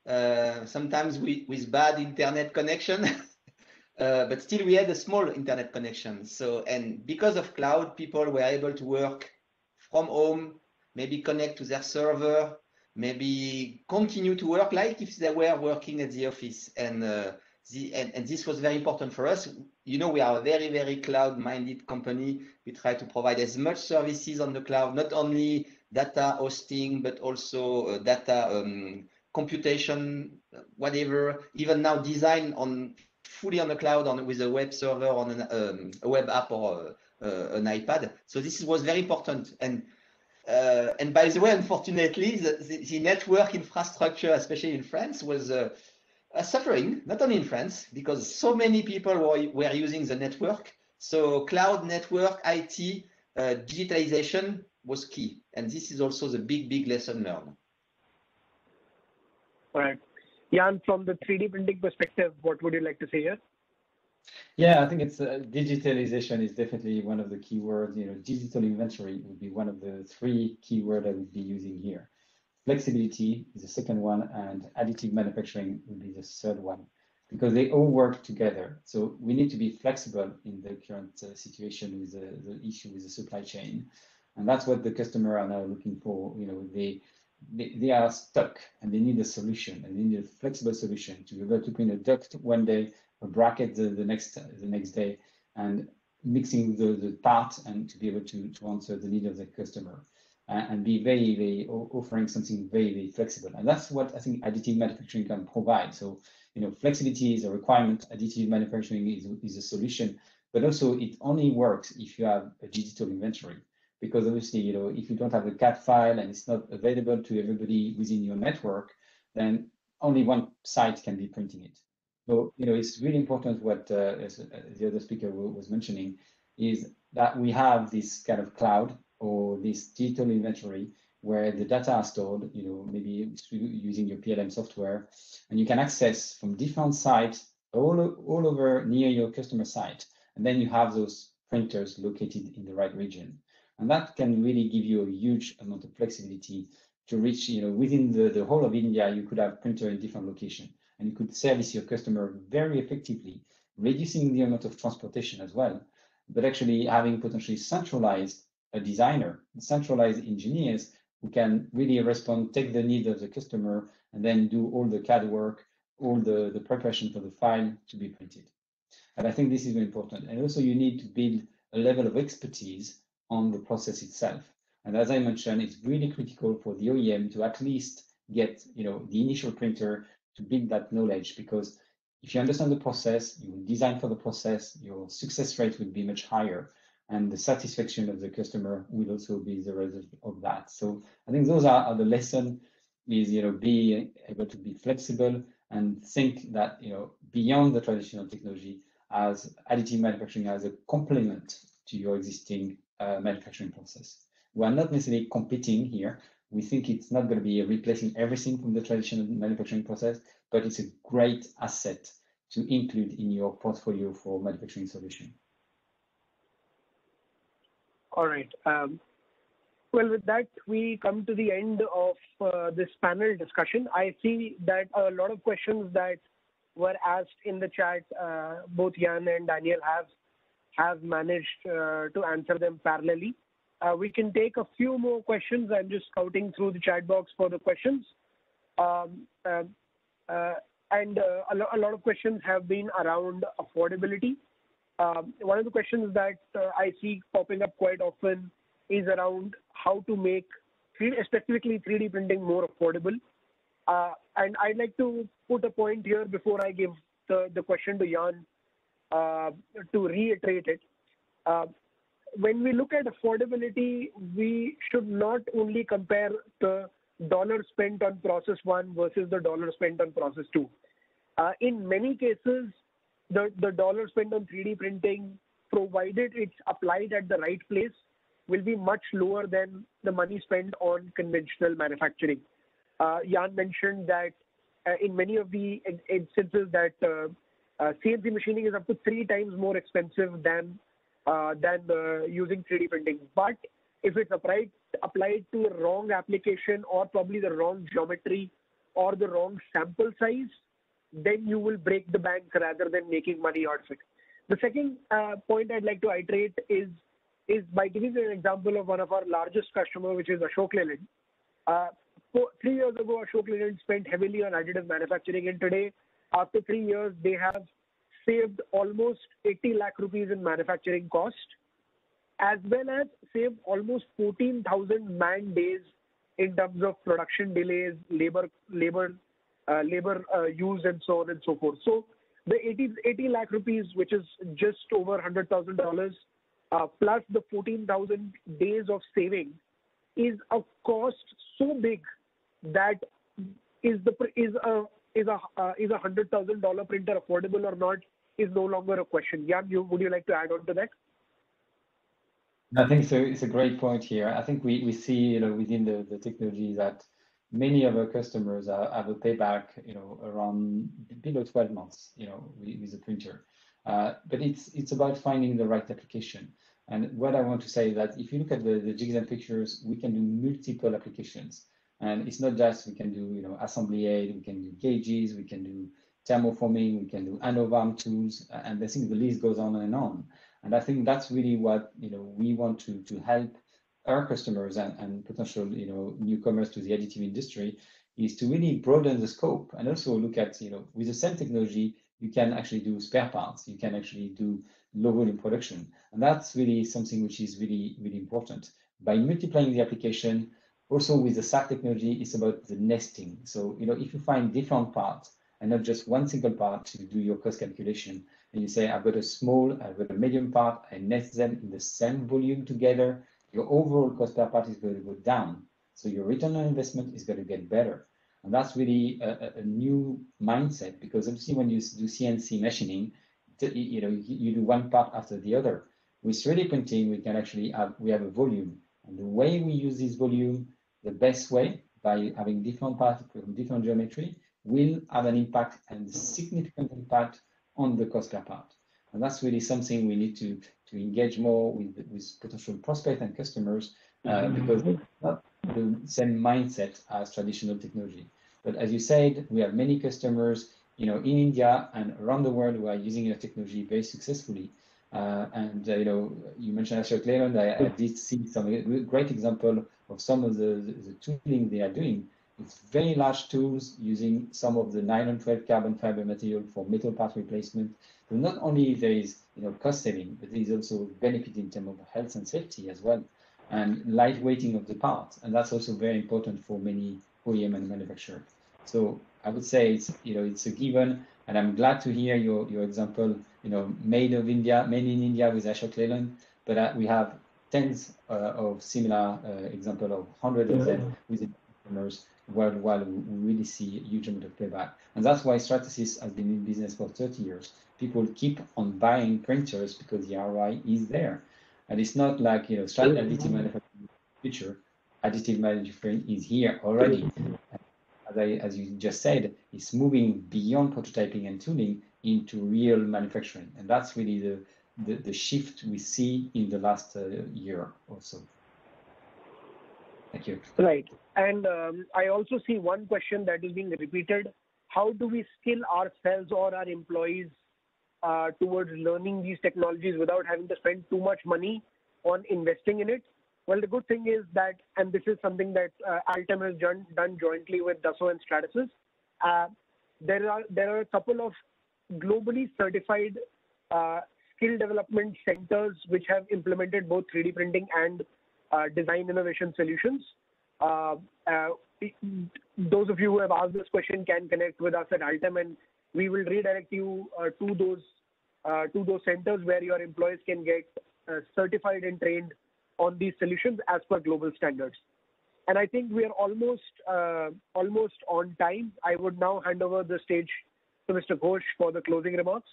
Uh, sometimes we, with bad internet connection, uh, but still we had a small internet connection. So, and because of cloud, people were able to work from home, maybe connect to their server, maybe continue to work like if they were working at the office. And, uh, the, and, and this was very important for us. You know, we are a very, very cloud-minded company. We try to provide as much services on the cloud, not only data hosting, but also uh, data um, computation, whatever, even now design on fully on the cloud on, with a web server on an, um, a web app or uh, uh, an iPad. So this was very important. And uh, and by the way, unfortunately, the, the, the network infrastructure, especially in France, was uh, uh, suffering, not only in France, because so many people were, were using the network. So cloud, network, I T, uh, digitalization was key. And this is also the big, big lesson learned. All right. Jan, from the three D printing perspective, what would you like to say here? Yeah, I think it's uh, digitalization is definitely one of the key words. You know, digital inventory would be one of the three key words I would be using here. Flexibility is the second one, and additive manufacturing would be the third one, because they all work together. So we need to be flexible in the current uh, situation with uh, the issue with the supply chain, and that's what the customer are now looking for. You know, they. They, they are stuck and they need a solution, and they need a flexible solution to be able to print a duct one day, a bracket the, the next the next day, and mixing the, the part, and to be able to, to answer the need of the customer uh, and be very, very offering something very, very flexible. And that's what I think additive manufacturing can provide. So, you know, flexibility is a requirement, additive manufacturing is, is a solution, but also it only works if you have a digital inventory. Because obviously, you know, if you don't have a C A D file and it's not available to everybody within your network, then only one site can be printing it. So, you know, it's really important what uh, as, uh, the other speaker was mentioning, is that we have this kind of cloud or this digital inventory where the data are stored, you know, maybe using your P L M software, and you can access from different sites all, all over near your customer site. And then you have those printers located in the right region. And that can really give you a huge amount of flexibility to reach, you know, within the, the whole of India, you could have printer in different locations, and you could service your customer very effectively, reducing the amount of transportation as well, but actually having potentially centralized a designer, centralized engineers who can really respond, take the need of the customer, and then do all the C A D work, all the, the preparation for the file to be printed. And I think this is very important. And also you need to build a level of expertise on the process itself. And as I mentioned, it's really critical for the O E M to at least get, you know, the initial printer to build that knowledge, because if you understand the process, you will design for the process, your success rate will be much higher, and the satisfaction of the customer will also be the result of that. So I think those are, are the lesson is, you know, be able to be flexible and think that, you know, beyond the traditional technology as additive manufacturing as a complement to your existing Uh, manufacturing process. We are not necessarily competing here. We think it's not going to be replacing everything from the traditional manufacturing process, but it's a great asset to include in your portfolio for manufacturing solution. All right. Um, well, with that, we come to the end of uh, this panel discussion. I see that a lot of questions that were asked in the chat, uh, both Jan and Daniel have have managed uh, to answer them parallelly. Uh, we can take a few more questions. I'm just scouting through the chat box for the questions. Um, uh, uh, and uh, a, lo a lot of questions have been around affordability. Um, one of the questions that uh, I see popping up quite often is around how to make specifically three D printing more affordable. Uh, and I'd like to put a point here before I give the, the question to Jan. Uh, to reiterate it, uh, when we look at affordability, we should not only compare the dollar spent on process one versus the dollar spent on process two. Uh, in many cases, the, the dollar spent on three D printing, provided it's applied at the right place, will be much lower than the money spent on conventional manufacturing. Uh, Jan mentioned that uh, in many of the instances that uh, Uh, C N C machining is up to three times more expensive than uh, than uh, using three D printing. But if it's applied applied to a wrong application, or probably the wrong geometry or the wrong sample size, then you will break the bank rather than making money out of it. The second uh, point I'd like to iterate is is by giving an example of one of our largest customers, which is Ashok Leyland. Uh, three years ago, Ashok Leyland spent heavily on additive manufacturing, and today, after three years, they have saved almost eighty lakh rupees in manufacturing cost, as well as saved almost fourteen thousand man days in terms of production delays, labor labor uh, labor uh, use, and so on and so forth. So the eighty lakh rupees, which is just over one hundred thousand dollars, uh, plus the fourteen thousand days of saving, is a cost so big that is the is a is a uh, is a one hundred thousand dollar printer affordable or not is no longer a question. Jan, you would you like to add on to that? I think so. It's a great point here. I think we, we see, you know, within the, the technology that many of our customers are, have a payback, you know, around below twelve months, you know, with, with the printer. Uh, but it's it's about finding the right application. And what I want to say is that if you look at the, the jigs and pictures, we can do multiple applications. And it's not just we can do, you know, assembly aid, we can do gauges, we can do thermoforming, we can do ANOVAM tools, and I think the list goes on and on. And I think that's really what, you know, we want to, to help our customers and, and potential, you know, newcomers to the additive industry, is to really broaden the scope and also look at, you know, with the same technology, you can actually do spare parts, you can actually do low volume production. And that's really something which is really, really important. By multiplying the application, also with the S A F technology, it's about the nesting. So, you know, if you find different parts and not just one single part to do your cost calculation, and you say, I've got a small, I've got a medium part, I nest them in the same volume together, your overall cost per part is going to go down. So your return on investment is going to get better. And that's really a, a new mindset, because obviously when you do C N C machining, you know, you do one part after the other. With three D printing, we can actually have, we have a volume. And the way we use this volume, the best way, by having different parts from different geometry, will have an impact, and significant impact, on the cost per part. And that's really something we need to, to engage more with, with potential prospects and customers, uh, because it's not the same mindset as traditional technology. But as you said, we have many customers, you know, in India and around the world who are using your technology very successfully. Uh, and, uh, you know, you mentioned Ashok Leyland. I, I did see some great example of some of the, the, the tooling they are doing. It's very large tools using some of the nylon twelve carbon fiber material for metal part replacement. So not only there is, you know, cost saving, but there is also benefit in terms of health and safety as well, and light weighting of the parts. And that's also very important for many O E M and manufacturers. So I would say it's, you know, it's a given, and I'm glad to hear your, your example, you know, made of India, made in India with Ashok Leyland, but uh, we have tens uh, of similar uh, example of hundreds of them within customers worldwide. We really see a huge amount of payback. And that's why Stratasys has been in business for thirty years. People keep on buying printers because the R O I is there. And it's not like, you know, additive manufacturing future, additive manufacturing is here already. As, I, as you just said, it's moving beyond prototyping and tooling into real manufacturing. And that's really the, the, the shift we see in the last uh, year or so. Thank you. Right. And um, I also see one question that is being repeated. How do we skill ourselves or our employees uh, towards learning these technologies without having to spend too much money on investing in it? Well, the good thing is that, and this is something that uh, ALTEM has done, done jointly with Dassault and Stratasys, uh, there are there are a couple of globally certified uh, skill development centers which have implemented both three D printing and uh, design innovation solutions. Uh, uh, those of you who have asked this question can connect with us at ALTEM, and we will redirect you uh, to those uh, to those centers where your employees can get uh, certified and trained on these solutions as per global standards. And I think we are almost uh, almost on time. I would now hand over the stage to Mister Ghosh for the closing remarks.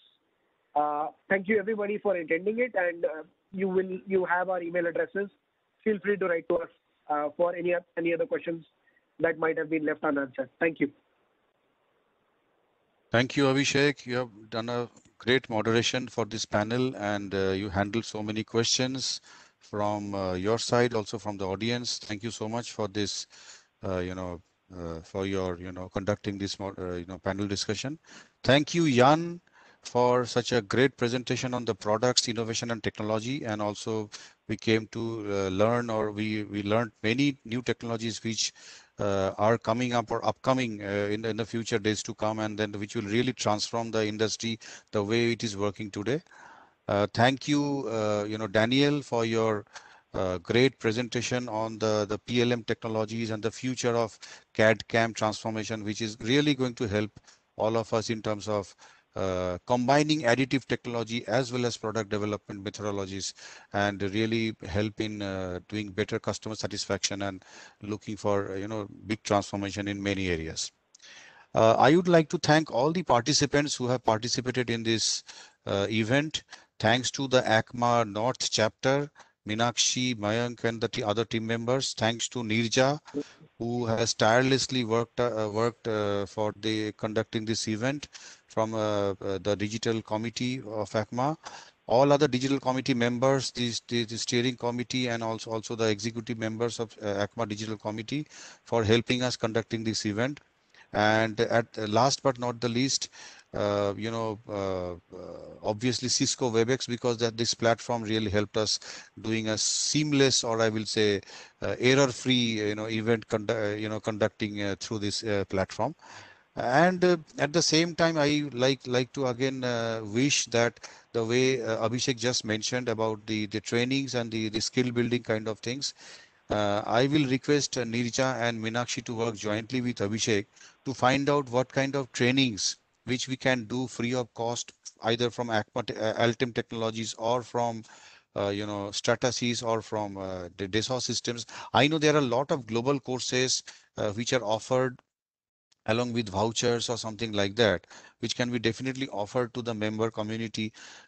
Uh, thank you everybody for attending it, and uh, you will you have our email addresses. Feel free to write to us uh, for any any other questions that might have been left unanswered. Thank you. Thank you, Abhishek. You have done a great moderation for this panel, and uh, you handled so many questions from uh, your side, also from the audience. Thank you so much for this, uh, you know, uh, for your, you know, conducting this, uh, you know, panel discussion. Thank you, Jan, for such a great presentation on the products, innovation and technology. And also we came to uh, learn, or we, we learned many new technologies which uh, are coming up or upcoming uh, in, in the future days to come, and then which will really transform the industry the way it is working today. Uh, thank you, uh, you know, Daniel, for your Uh, great presentation on the, the P L M technologies and the future of C A D C A M transformation, which is really going to help all of us in terms of uh, combining additive technology as well as product development methodologies, and really help in uh, doing better customer satisfaction and looking for, you know, big transformation in many areas. Uh, I would like to thank all the participants who have participated in this uh, event. Thanks to the A C M A North chapter, Minakshi, Mayank, and the other team members. Thanks to Nirja, who has tirelessly worked uh, worked uh, for the conducting this event from uh, uh, the digital committee of A C M A. All other digital committee members, the, the, the steering committee, and also also the executive members of uh, A C M A digital committee for helping us conducting this event. And at last but not the least, uh, you know, uh, obviously Cisco WebEx, because that this platform really helped us doing a seamless, or I will say uh, error-free, you know, event, condu you know, conducting uh, through this uh, platform. And uh, at the same time, I like like to again uh, wish that the way uh, Abhishek just mentioned about the, the trainings and the, the skill building kind of things, Uh, I will request uh, Nirja and Minakshi to work jointly with Abhishek to find out what kind of trainings which we can do free of cost, either from A C M A, ALTEM Technologies, or from uh, you know, Stratasys, or from uh, Dassault Systems. I know there are a lot of global courses uh, which are offered along with vouchers or something like that, which can be definitely offered to the member community.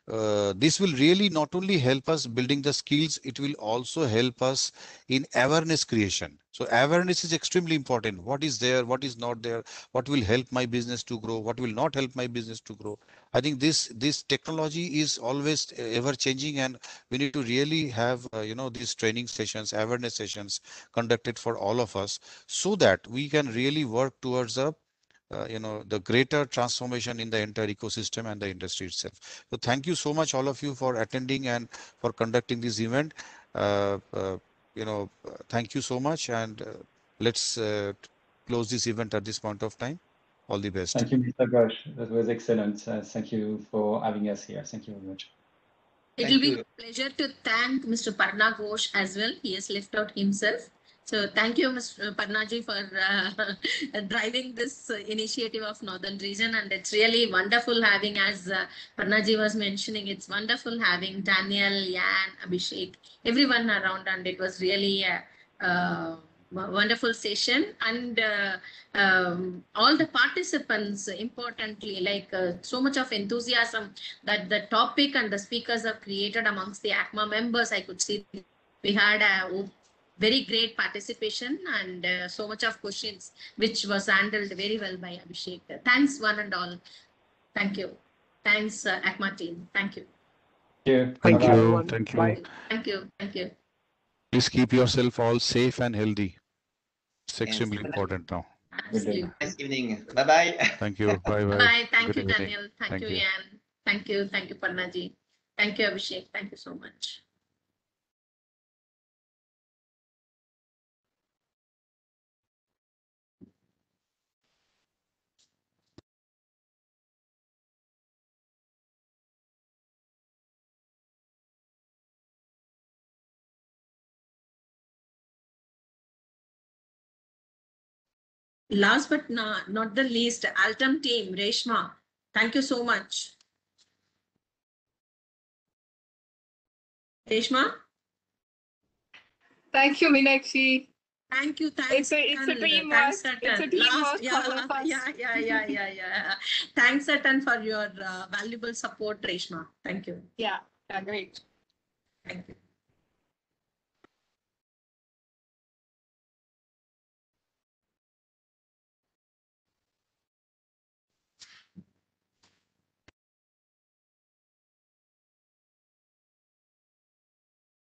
Uh, this will really not only help us building the skills, it will also help us in awareness creation. So awareness is extremely important. What is there, what is not there, what will help my business to grow, what will not help my business to grow. I think this this technology is always ever changing, and we need to really have uh, you know, these training sessions, awareness sessions conducted for all of us, so that we can really work towards a Uh, you know, the greater transformation in the entire ecosystem and the industry itself. So thank you so much, all of you, for attending and for conducting this event. Uh, uh, you know, thank you so much, and uh, let's uh, close this event at this point of time. All the best. Thank you, Mister Ghosh. That was excellent. Uh, thank you for having us here. Thank you very much. It will be a pleasure to thank Mister Parna Ghosh as well. He has left out himself. So thank you, Mister Parnaji, for uh, driving this uh, initiative of Northern Region, and it's really wonderful having, as uh, Parnaji was mentioning, it's wonderful having Daniel, Jan, Abhishek, everyone around, and it was really a uh, wonderful session. And uh, um, all the participants, importantly, like uh, so much of enthusiasm that the topic and the speakers have created amongst the A C M A members. I could see we had a very great participation, and uh, so much of questions which was handled very well by Abhishek. Thanks one and all. Thank you. Thanks uh, A C M A team. Thank you. Yeah. Thank, Thank you. Thank you. Bye. Thank you. Thank you. Please keep yourself all safe and healthy. It's extremely yes. important now. Nice evening. Bye-bye. Thank you. Bye-bye. Bye. Thank Good you, evening. Daniel. Thank, Thank you, Jan. You. Thank you. Thank you, Parnaji. Thank you, Abhishek. Thank you so much. Last but not, not the least, ALTEM team, Reshma, thank you so much. Reshma? Thank you, Minakshi. Thank you. Thanks. It's a, it's a dream work. It's a dream work. Yeah, yeah, yeah, yeah, yeah, yeah. Thanks, Satan, for your uh, valuable support, Reshma. Thank you. Yeah, yeah, great. Thank you.